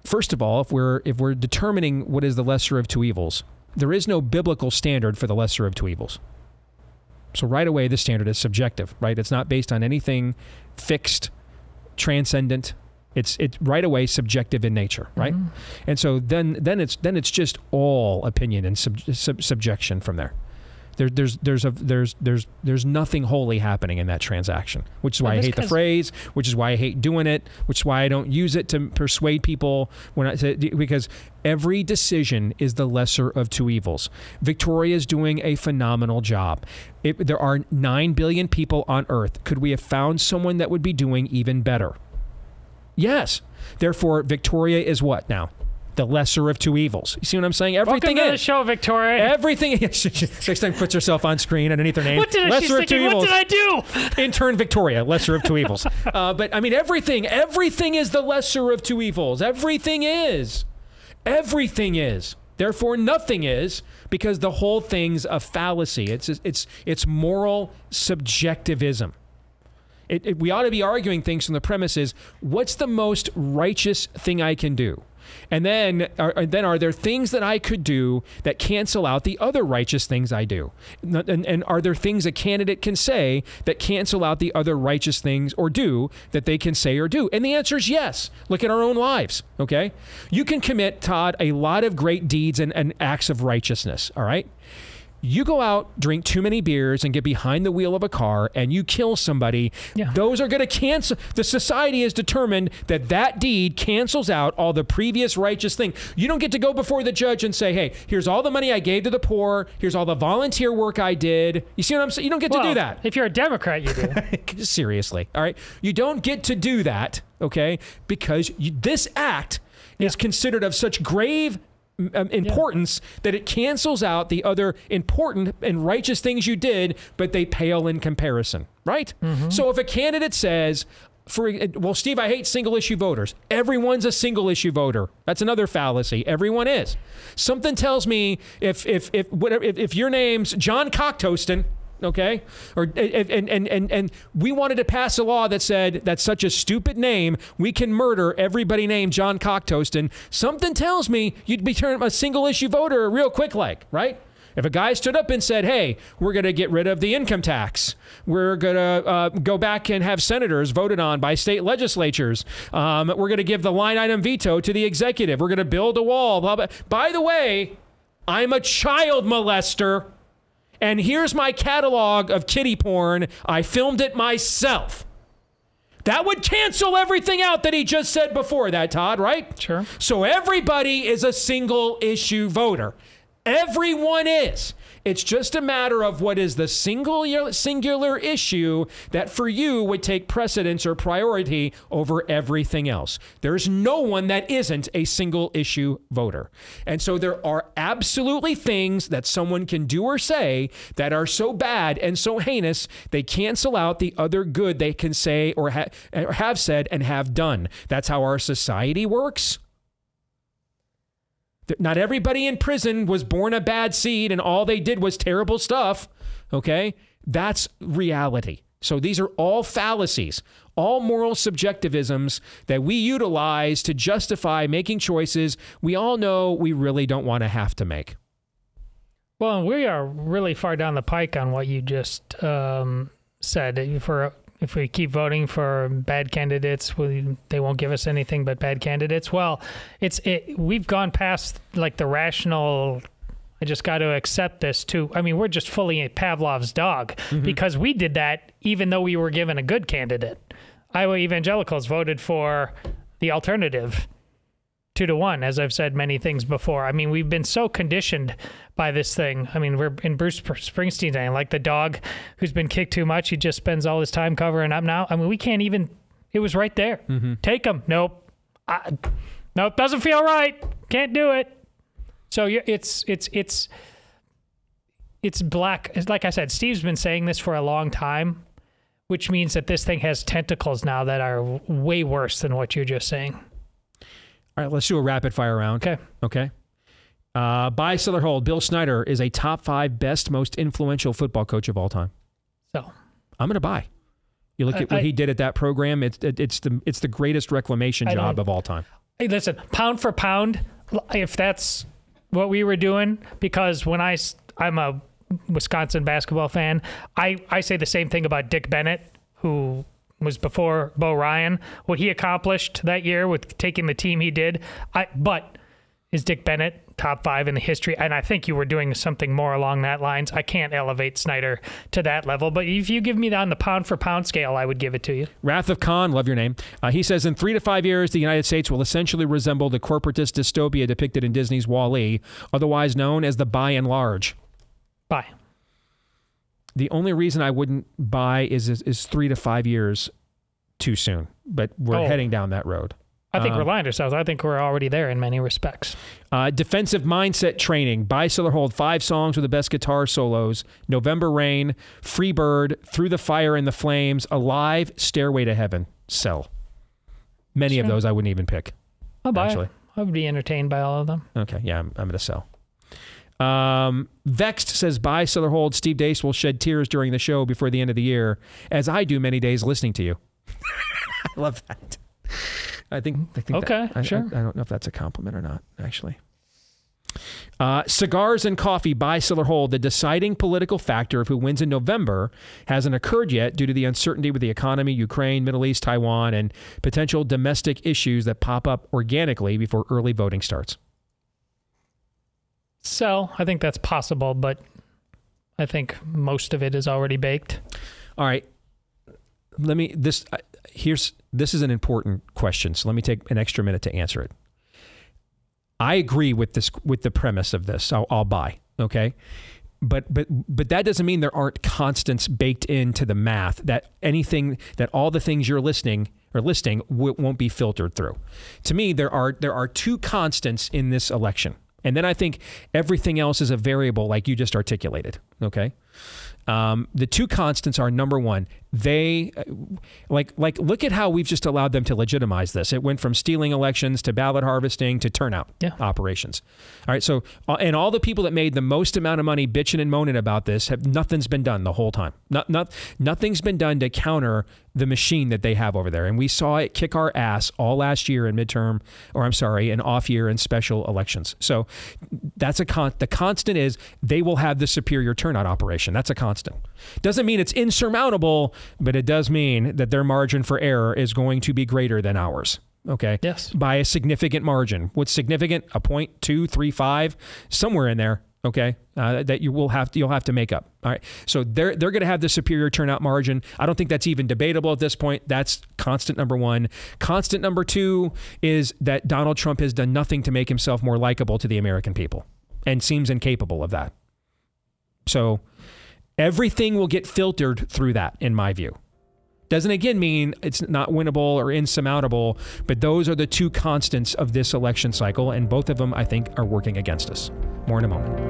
first of all, if we're determining what is the lesser of two evils, there is no biblical standard for the lesser of two evils. So right away, the standard is subjective, right? It's not based on anything fixed, transcendent. It's right away subjective in nature, right? And so then it's just all opinion and subjection from there. There's nothing holy happening in that transaction, which is why I hate the phrase, which is why I hate doing it, which is why I don't use it to persuade people when I say, because every decision is the lesser of two evils. Victoria is doing a phenomenal job. There are 9 billion people on Earth. Could we have found someone that would be doing even better? Yes. Therefore, Victoria is what now? the lesser of two evils. You see what I'm saying? Everything Welcome to the show, Victoria. Everything. Next time puts herself on screen underneath her name. What did I, lesser of two evils. What did I do? Intern Victoria, lesser of two evils. But I mean, everything is the lesser of two evils. Everything is. Therefore, nothing is, because the whole thing's a fallacy. It's moral subjectivism. We ought to be arguing things from the premise is, what's the most righteous thing I can do? And then are there things that I could do that cancel out the other righteous things I do? And are there things a candidate can say that cancel out the other righteous things or do that they can say or do? And the answer is yes. Look at our own lives, okay? You can commit, Todd, a lot of great deeds and acts of righteousness, all right? You go out, drink too many beers, and get behind the wheel of a car, and you kill somebody. Yeah. Those are going to cancel. The society has determined that that deed cancels out all the previous righteous thing. You don't get to go before the judge and say, hey, here's all the money I gave to the poor. Here's all the volunteer work I did. You see what I'm saying? You don't get to do that. If you're a Democrat, you do. Seriously. All right. You don't get to do that, okay, because this act is considered of such grave importance that it cancels out the other important and righteous things you did, but they pale in comparison, right? Mm-hmm. So if a candidate says, well, Steve, I hate single issue voters. Everyone's a single issue voter. That's another fallacy. Everyone is. Something tells me if your name's John Cocktoastin, okay, or and we wanted to pass a law that said that's such a stupid name, we can murder everybody named John Cocktoastin. Something tells me you'd be turned a single issue voter real quick, like, right? If a guy stood up and said, hey, we're going to get rid of the income tax. We're going to go back and have senators voted on by state legislatures. We're going to give the line item veto to the executive. We're going to build a wall, blah, blah. By the way, I'm a child molester. And here's my catalog of kiddie porn. I filmed it myself. That would cancel everything out that he just said before that, Todd, right? Sure. So everybody is a single issue voter. Everyone is. It's just a matter of what is the singular issue that for you would take precedence or priority over everything else. There's no one that isn't a single issue voter. And so there are absolutely things that someone can do or say that are so bad and so heinous, they cancel out the other good they can say or have said and have done. That's how our society works. Not everybody in prison was born a bad seed and all they did was terrible stuff, okay? That's reality. So these are all fallacies, all moral subjectivisms that we utilize to justify making choices we all know we really don't want to have to make. Well, and we are really far down the pike on what you just said. If we keep voting for bad candidates, they won't give us anything but bad candidates. Well, we've gone past like the rational, I just got to accept this too. I mean, we're just fully a Pavlov's dog because we did that even though we were given a good candidate. Iowa evangelicals voted for the alternative 2-to-1, as I've said many things before. I mean, we've been so conditioned by this thing. I mean, we're in Bruce Springsteen's day, like the dog who's been kicked too much. He just spends all his time covering up now. I mean, we can't even, it was right there. Take him. Nope. Nope. Doesn't feel right. Can't do it. So it's black. Like I said, Steve's been saying this for a long time, which means that this thing has tentacles now that are way worse than what you're just saying. All right, let's do a rapid-fire round. Okay. Okay. Buy, sell, or hold. Bill Snyder is a top 5 best, most influential football coach of all time. So I'm going to buy. You look at what he did at that program. It's the greatest reclamation job of all time. Hey, listen, pound for pound, if that's what we were doing, because when I'm a Wisconsin basketball fan, I say the same thing about Dick Bennett, who was before Bo Ryan, what he accomplished that year with taking the team he did. But is Dick Bennett top 5 in the history? And I think you were doing something more along that lines. I can't elevate Snyder to that level, but if you give me on the pound for pound scale, I would give it to you. Wrath of Khan, love your name. He says in 3 to 5 years, the United States will essentially resemble the corporatist dystopia depicted in Disney's WALL-E, otherwise known as the by and large. Bye. The only reason I wouldn't buy is 3 to 5 years too soon, but we're heading down that road. I think we're lying to ourselves. I think we're already there in many respects. Defensive mindset training. Buy, sell, or hold. 5 songs with the best guitar solos. November Rain, Free Bird, Through the Fire and the Flames, Alive, Stairway to Heaven. Sell. Many of those I wouldn't even pick. I'll buy. Actually. I would be entertained by all of them. Okay, yeah, I'm going to sell. Vexed says, buy, sell, or hold. Steve Dace will shed tears during the show before the end of the year, as I do many days listening to you. I love that. I think okay, that, sure. I don't know if that's a compliment or not, actually. Cigars and coffee, buy, sell, or hold. The deciding political factor of who wins in November hasn't occurred yet due to the uncertainty with the economy, Ukraine, Middle East, Taiwan, and potential domestic issues that pop up organically before early voting starts. So I think that's possible, but I think most of it is already baked. All right. Let me, this is an important question, so let me take an extra minute to answer it. I agree with the premise of this. I'll buy, okay? But that doesn't mean there aren't constants baked into the math, that anything, that all the things you're listing won't be filtered through. To me, there are 2 constants in this election. And then I think everything else is a variable, like you just articulated, okay? The 2 constants are, number one, they like look at how we've just allowed them to legitimize this. It went from stealing elections to ballot harvesting to turnout operations. All right. So, and all the people that made the most amount of money bitching and moaning about this, nothing's been done the whole time. Nothing's been done to counter the machine that they have over there. And we saw it kick our ass all last year in midterm, or I'm sorry, in off year and special elections. So that's a the constant is they will have the superior turnout operation. That's a constant. Doesn't mean it's insurmountable, but it does mean that their margin for error is going to be greater than ours. Okay. Yes. By a significant margin. What's significant? A 0.235, somewhere in there. Okay. That you will have to, you'll have to make up. All right. So they're going to have the superior turnout margin. I don't think that's even debatable at this point. That's constant number one. Constant number two is that Donald Trump has done nothing to make himself more likable to the American people and seems incapable of that. So everything will get filtered through that, in my view. Doesn't again mean it's not winnable or insurmountable, but those are the 2 constants of this election cycle, and both of them, I think, are working against us. More in a moment.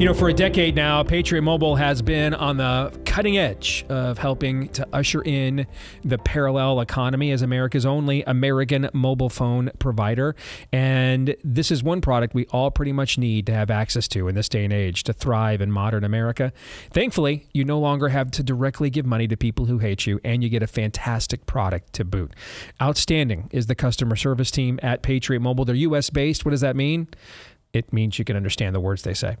You know, for a decade now, Patriot Mobile has been on the cutting edge of helping to usher in the parallel economy as America's only American mobile phone provider. And this is one product we all pretty much need to have access to in this day and age to thrive in modern America. Thankfully, you no longer have to directly give money to people who hate you, and you get a fantastic product to boot. Outstanding is the customer service team at Patriot Mobile. They're U.S.-based. What does that mean? It means you can understand the words they say.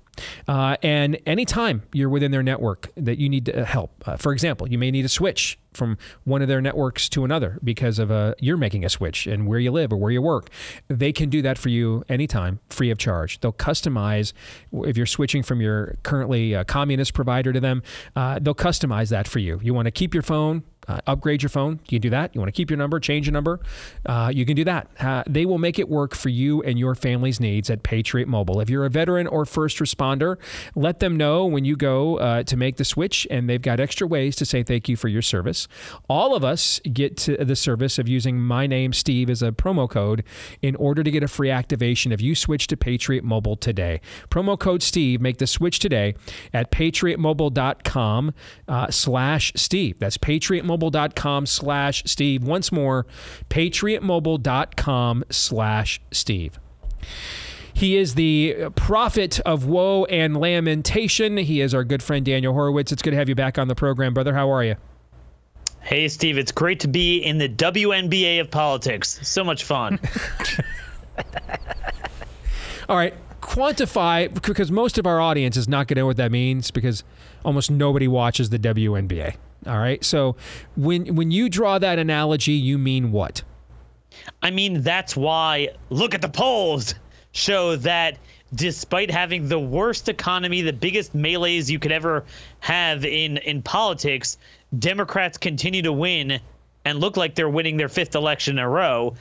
And anytime you're within their network that you need to help, for example, you may need a switch from one of their networks to another because of you're making a switch and where you live or where you work. They can do that for you anytime, free of charge. They'll customize, if you're switching from your currently communist provider to them, they'll customize that for you. You want to keep your phone, upgrade your phone, you can do that. You want to keep your number, change your number, you can do that. They will make it work for you and your family's needs at Patriot Mobile. If you're a veteran or first responder, let them know when you go to make the switch, and they've got extra ways to say thank you for your service. All of us get to the service of using my name, Steve, as a promo code in order to get a free activation if you switch to Patriot Mobile today. Promo code Steve. Make the switch today at patriotmobile.com /Steve. That's patriotmobile.com /Steve. Once more, patriotmobile.com /Steve. He is the prophet of woe and lamentation. He is our good friend, Daniel Horowitz. It's good to have you back on the program, brother. How are you? Hey, Steve, it's great to be in the WNBA of politics. So much fun. All right, quantify, because most of our audience is not going to know what that means because almost nobody watches the WNBA. All right, so when you draw that analogy, you mean what? I mean, that's why look at the polls show that despite having the worst economy, the biggest melees you could ever have in politics, Democrats continue to win and look like they're winning their fifth election in a row.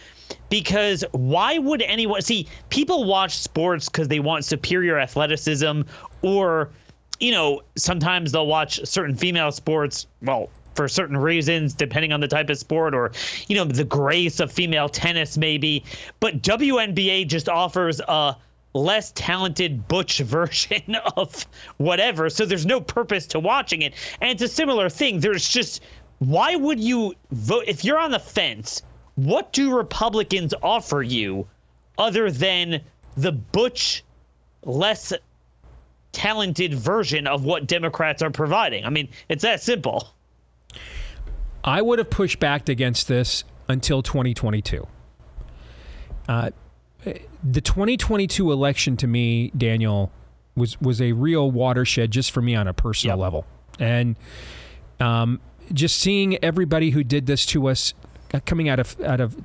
Because why would anyone – see, people watch sports because they want superior athleticism, or, you know, sometimes they'll watch certain female sports, well, for certain reasons, depending on the type of sport, or, you know, the grace of female tennis maybe. But WNBA just offers a less talented butch version of whatever, so there's no purpose to watching it. And it's a similar thing. There's just – why would you vote – if you're on the fence – what do Republicans offer you other than the butch, less talented version of what Democrats are providing? I mean, it's that simple. I would have pushed back against this until 2022. The 2022 election to me, Daniel, was a real watershed just for me on a personal yep. level. And just seeing everybody who did this to us coming out of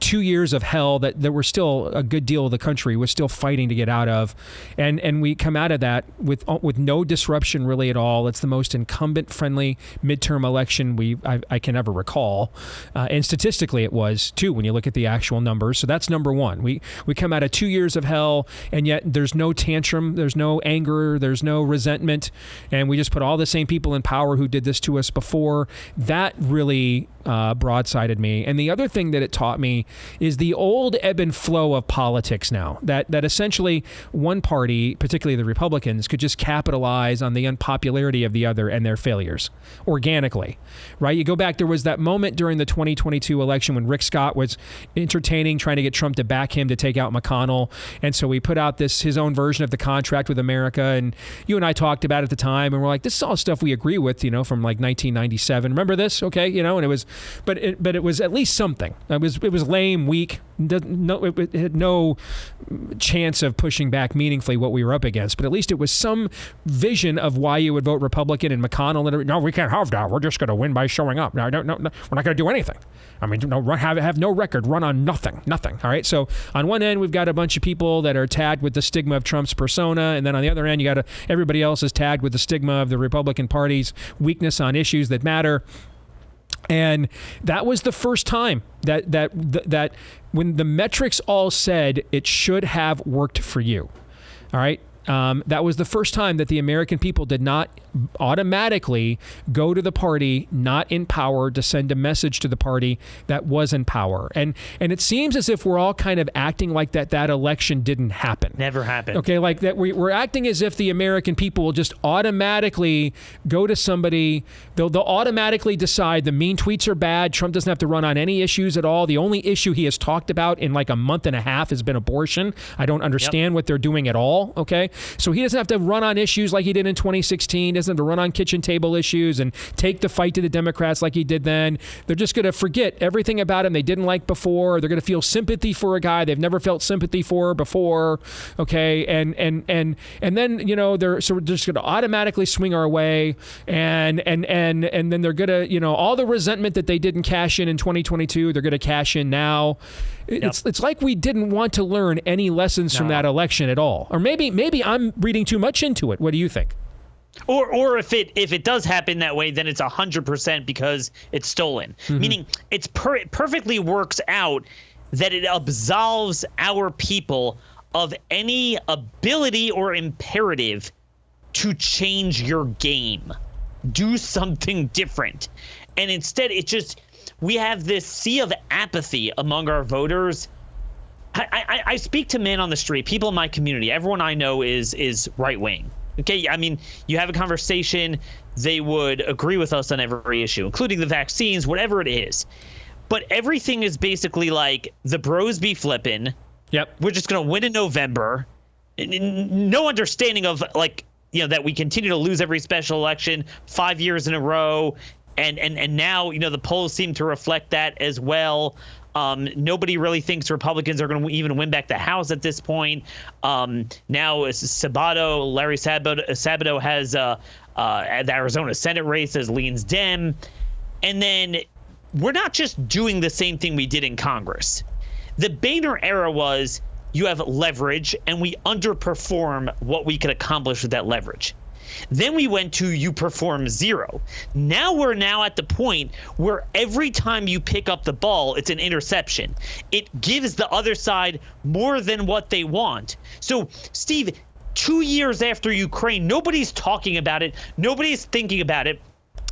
2 years of hell that there were still a good deal of the country was still fighting to get out of, and we come out of that with no disruption really at all. It's the most incumbent friendly midterm election I can ever recall, and statistically it was too when you look at the actual numbers. So that's number one. We come out of 2 years of hell, and yet there's no tantrum, there's no anger, there's no resentment, and we just put all the same people in power who did this to us before. That really broadsided me. And the other thing that it taught me is the old ebb and flow of politics now, that essentially one party, particularly the Republicans, could just capitalize on the unpopularity of the other and their failures organically, right? You go back, there was that moment during the 2022 election when Rick Scott was entertaining, trying to get Trump to back him to take out McConnell. And so he put out his own version of the contract with America. And you and I talked about it at the time, and we're like, this is all stuff we agree with, you know, from like 1997. Remember this? Okay. You know, and it was, but it was at least something. It was lame, weak. No, it had no chance of pushing back meaningfully what we were up against, but at least it was some vision of why you would vote Republican. And McConnell, no, we can't have that. We're just going to win by showing up. No, no, we're not going to do anything. I mean, no, have no record, run on nothing. All right. So on one end, we've got a bunch of people that are tagged with the stigma of Trump's persona, and then on the other end, you got everybody else is tagged with the stigma of the Republican Party's weakness on issues that matter. And that was the first time that when the metrics all said it should have worked for you, all right? That was the first time that the American people did not automatically go to the party not in power to send a message to the party that was in power. And it seems as if we're all kind of acting like that election didn't happen. Never happened. Okay, like that we're acting as if the American people will just automatically go to somebody. They'll automatically decide the mean tweets are bad. Trump doesn't have to run on any issues at all. The only issue he has talked about in like a month and a half has been abortion. I don't understand what they're doing at all, okay? So he doesn't have to run on issues like he did in 2016. He doesn't have to run on kitchen table issues and take the fight to the Democrats like he did then. They're just going to forget everything about him they didn't like before. They're going to feel sympathy for a guy they've never felt sympathy for before. Okay, and then, you know, we're just going to automatically swing our way, and then they're going to, you know, all the resentment that they didn't cash in 2022, they're going to cash in now. It's like we didn't want to learn any lessons from that election at all, or maybe I'm reading too much into it. What do you think? Or if it does happen that way, then it's 100% because it's stolen. Mm-hmm. Meaning it perfectly works out that it absolves our people of any ability or imperative to change your game, do something different, and instead it just. We have this sea of apathy among our voters. I speak to men on the street, people in my community. Everyone I know is right wing. Okay, I mean, you have a conversation, they would agree with us on every issue, including the vaccines, whatever it is. But everything is basically like the bros be flipping. Yep. We're just gonna win in November. No understanding of, like, you know, that we continue to lose every special election 5 years in a row. And now, you know, the polls seem to reflect that as well. Nobody really thinks Republicans are going to even win back the House at this point. Now Larry Sabato has the Arizona Senate race as leans Dem. And then we're not just doing the same thing we did in Congress. The Boehner era was you have leverage and we underperform what we could accomplish with that leverage. Then we went to you perform zero. Now we're at the point where every time you pick up the ball, it's an interception. It gives the other side more than what they want. So, Steve, 2 years after Ukraine, nobody's talking about it. Nobody's thinking about it.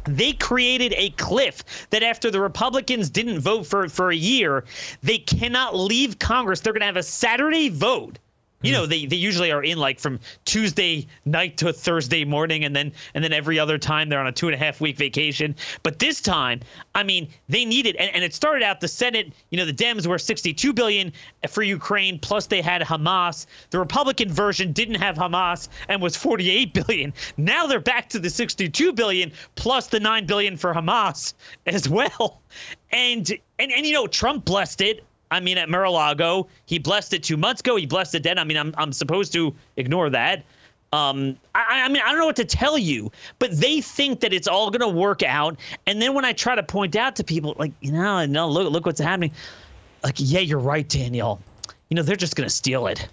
They created a cliff that after the Republicans didn't vote for a year, they cannot leave Congress. They're going to have a Saturday vote. You know, they usually are in like from Tuesday night to Thursday morning, and then every other time they're on a 2.5-week vacation. But this time, I mean, they need it. And it started out the Senate, you know, the Dems were $62 billion for Ukraine, plus they had Hamas. The Republican version didn't have Hamas and was $48 billion. Now they're back to the $62 billion plus the $9 billion for Hamas as well. And you know, Trump blessed it. I mean, at Mar-a-Lago, he blessed it 2 months ago. He blessed it then. I mean, I'm supposed to ignore that. I mean, I don't know what to tell you, but they think that it's all going to work out. And then when I try to point out to people, like, you know, no, look what's happening. Like, yeah, you're right, Daniel. You know, they're just going to steal it.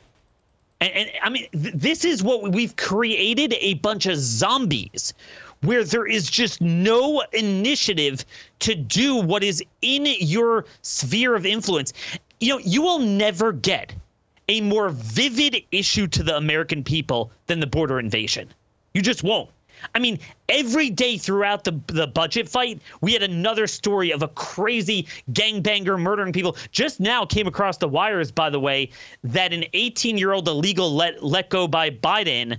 And I mean, this is what we've created, a bunch of zombies where there is just no initiative to do what is in your sphere of influence. You know, you will never get a more vivid issue to the American people than the border invasion. You just won't. I mean, every day throughout the budget fight, we had another story of a crazy gangbanger murdering people. Just now came across the wires, by the way, that an 18-year-old illegal let go by Biden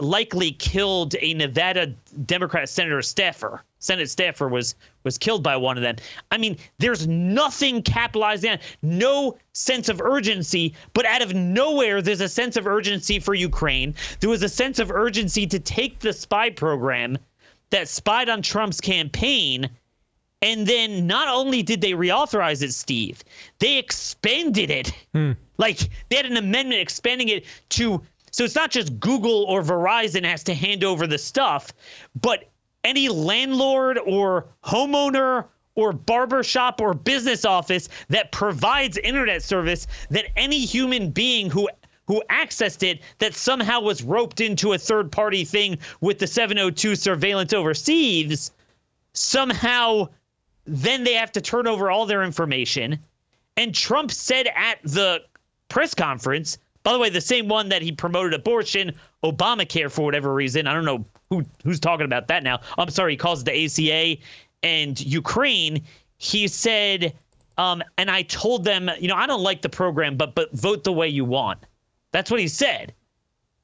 likely killed a Nevada Democrat senator staffer. Senate staffer was killed by one of them. I mean, there's nothing capitalized on, no sense of urgency, but out of nowhere, there's a sense of urgency for Ukraine. There was a sense of urgency to take the spy program that spied on Trump's campaign. And then not only did they reauthorize it, Steve, they expanded it. Like they had an amendment expanding it to. So it's not just Google or Verizon has to hand over the stuff, but any landlord or homeowner or barbershop or business office that provides internet service, that any human being who accessed it that somehow was roped into a third-party thing with the 702 surveillance overseas, somehow then they have to turn over all their information. And Trump said at the press conference, by the way, the same one that he promoted abortion, Obamacare for whatever reason. I don't know who's talking about that now. I'm sorry, he calls it the ACA and Ukraine. He said, and I told them, you know, I don't like the program, but vote the way you want. That's what he said.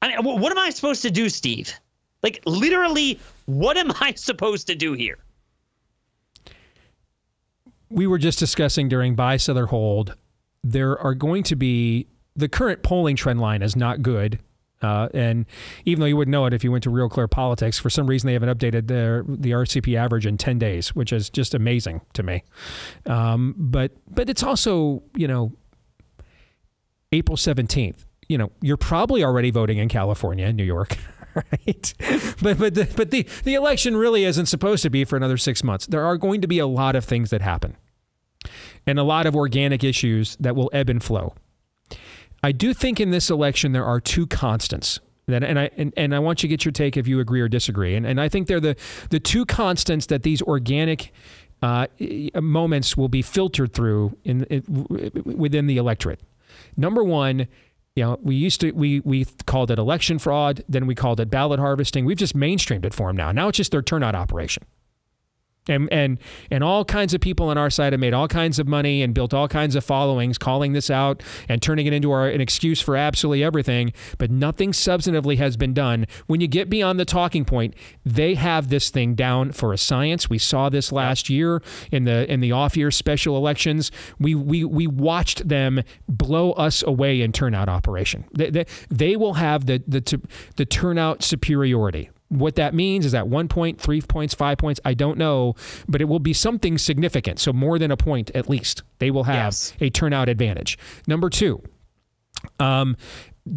I mean, what am I supposed to do, Steve? Like, literally, what am I supposed to do here? We were just discussing during buy, sell, or hold, there are going to be. The current polling trend line is not good. And even though you wouldn't know it if you went to Real Clear Politics, for some reason they haven't updated the RCP average in 10 days, which is just amazing to me. But it's also, you know, April 17th. You know, you're probably already voting in California and New York, right? But the election really isn't supposed to be for another 6 months. There are going to be a lot of things that happen and a lot of organic issues that will ebb and flow. I do think in this election there are two constants that, and I want you to get your take if you agree or disagree. And I think they're the two constants that these organic moments will be filtered through within the electorate. Number one, you know, we called it election fraud, then we called it ballot harvesting. We've just mainstreamed it for them now. Now it's just their turnout operation. And all kinds of people on our side have made all kinds of money and built all kinds of followings calling this out and turning it into an excuse for absolutely everything, but nothing substantively has been done. When you get beyond the talking point, they have this thing down for a science. We saw this last year in the off-year special elections. We watched them blow us away in turnout operation. They will have the turnout superiority. What that means is that 1 point, 3 points, 5 points, I don't know, but it will be something significant. So more than a point, at least, they will have a turnout advantage. Number two,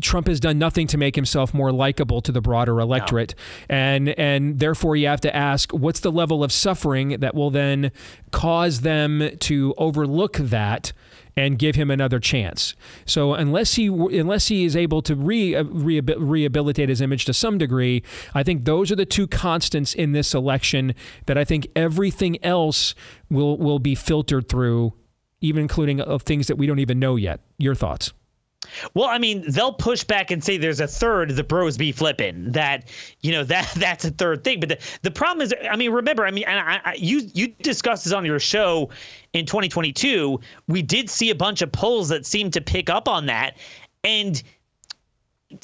Trump has done nothing to make himself more likable to the broader electorate. No. And therefore you have to ask, what's the level of suffering that will then cause them to overlook that and give him another chance? So unless he is able to rehabilitate his image to some degree, I think those are the two constants in this election that I think everything else will be filtered through, even including things that we don't even know yet. Your thoughts? Well, I mean, they'll push back and say there's a third, the bros be flipping, that, you know, that's a third thing. But the problem is, I mean, remember, I mean, and you discussed this on your show in 2022. We did see a bunch of polls that seemed to pick up on that, and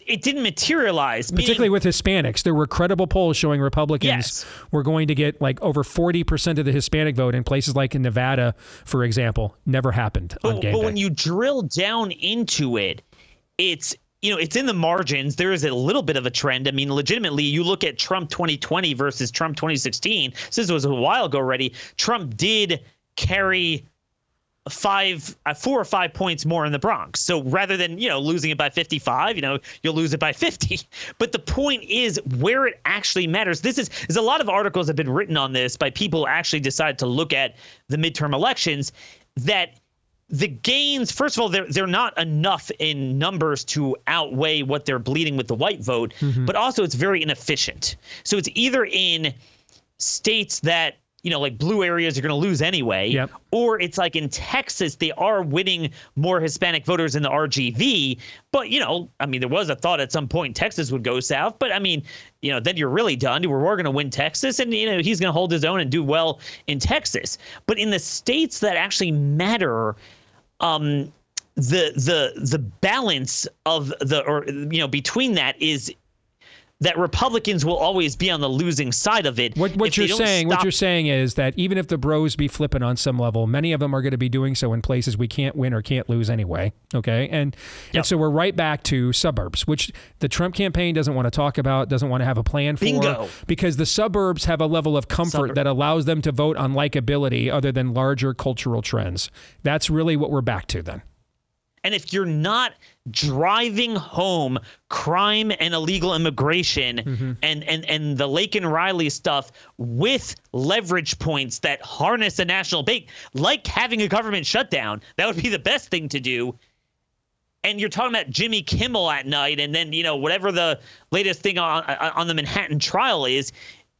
it didn't materialize. Particularly with Hispanics. There were credible polls showing Republicans were going to get like over 40% of the Hispanic vote in places like in Nevada, for example. Never happened on game day. But when you drill down into it, it's, you know, it's in the margins. There is a little bit of a trend. I mean, legitimately, you look at Trump 2020 versus Trump 2016. So this was a while ago already. Trump did carry four or five points more in the Bronx. So rather than, you know, losing it by 55, you know, you'll lose it by 50. But the point is where it actually matters. This is, there's a lot of articles have been written on this by people who actually decide to look at the midterm elections, that the gains, first of all, they're not enough in numbers to outweigh what they're bleeding with the white vote, but also it's very inefficient. So it's either in states that, you know, like blue areas are going to lose anyway, or it's like in Texas, they are winning more Hispanic voters in the RGV. But, you know, I mean, there was a thought at some point Texas would go south, but I mean, you know, then you're really done. We're going to win Texas, and, you know, he's going to hold his own and do well in Texas. But in the states that actually matter, the balance of the, or, you know, between that is that Republicans will always be on the losing side of it. What you're saying is that even if the bros be flipping on some level, many of them are going to be doing so in places we can't win or can't lose anyway. Okay. And so we're right back to suburbs, which the Trump campaign doesn't want to talk about, doesn't want to have a plan for, because the suburbs have a level of comfort that allows them to vote on likability other than larger cultural trends. That's really what we're back to then. And if you're not driving home crime and illegal immigration and the Lake and Riley stuff with leverage points that harness a national debate, like having a government shutdown, that would be the best thing to do. And you're talking about Jimmy Kimmel at night, and then, you know, whatever the latest thing on the Manhattan trial is,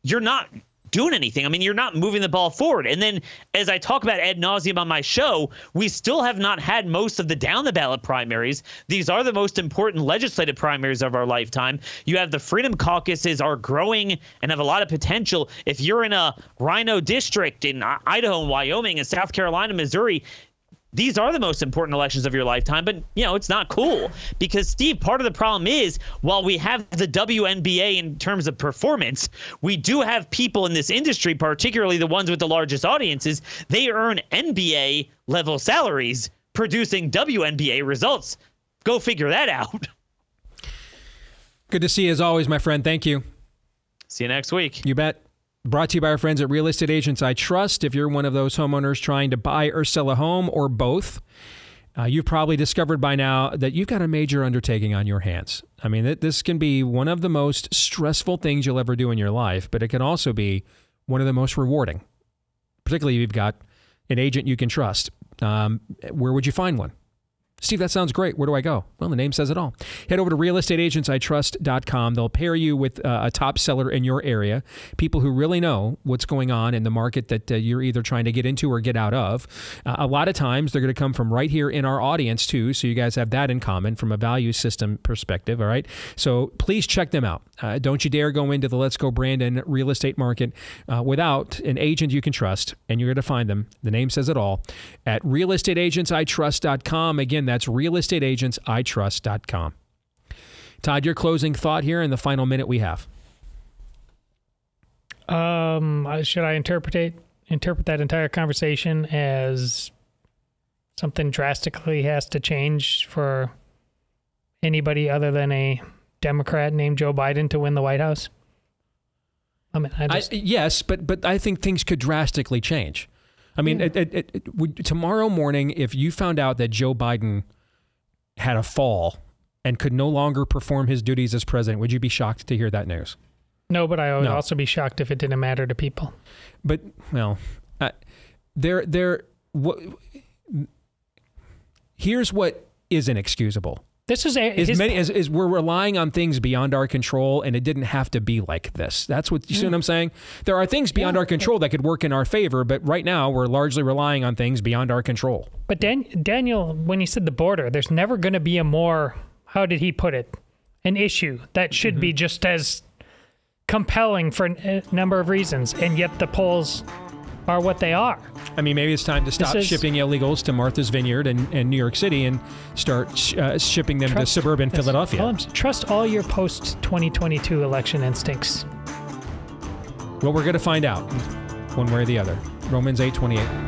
you're not doing anything. I mean, you're not moving the ball forward. And then, as I talk about ad nauseum on my show, we still have not had most of the down the ballot primaries. These are the most important legislative primaries of our lifetime. You have the Freedom Caucuses are growing and have a lot of potential. If you're in a Rhino district in Idaho and Wyoming and South Carolina, Missouri, these are the most important elections of your lifetime. But, you know, it's not cool because, Steve, part of the problem is while we have the WNBA in terms of performance, we do have people in this industry, particularly the ones with the largest audiences, they earn NBA level salaries producing WNBA results. Go figure that out. Good to see you as always, my friend. Thank you. See you next week. You bet. Brought to you by our friends at Real Estate Agents I Trust. If you're one of those homeowners trying to buy or sell a home or both, you've probably discovered by now that you've got a major undertaking on your hands. I mean, this can be one of the most stressful things you'll ever do in your life, but it can also be one of the most rewarding, particularly if you've got an agent you can trust. Where would you find one? Steve, that sounds great. Where do I go? Well, the name says it all. Head over to realestateagentsitrust.com. They'll pair you with a top seller in your area, people who really know what's going on in the market that you're either trying to get into or get out of. A lot of times, they're going to come from right here in our audience, too, so you guys have that in common from a value system perspective, all right? So please check them out. Don't you dare go into the Let's Go Brandon real estate market without an agent you can trust, and you're going to find them. The name says it all at realestateagentsitrust.com. Again, that's realestateagentsitrust.com. Todd, your closing thought here in the final minute we have. Should I interpret that entire conversation as something drastically has to change for anybody other than a Democrat named Joe Biden to win the White House? I mean, yes, but I think things could drastically change. I mean, tomorrow morning, if you found out that Joe Biden had a fall and could no longer perform his duties as president. Would you be shocked to hear that news? No, but I would also be shocked if it didn't matter to people. But, well, here's what is inexcusable. This is we're relying on things beyond our control, and it didn't have to be like this. That's what you see what I'm saying? There are things beyond our control that could work in our favor, but right now we're largely relying on things beyond our control. But Daniel, when you said the border, there's never going to be a more, how did he put it, an issue that should be just as compelling for a number of reasons, and yet the polls are what they are. I mean, maybe it's time to stop shipping illegals to Martha's Vineyard and New York City and start shipping them to suburban Philadelphia. Trust all your post-2022 election instincts. Well, we're going to find out one way or the other. Romans 8:28.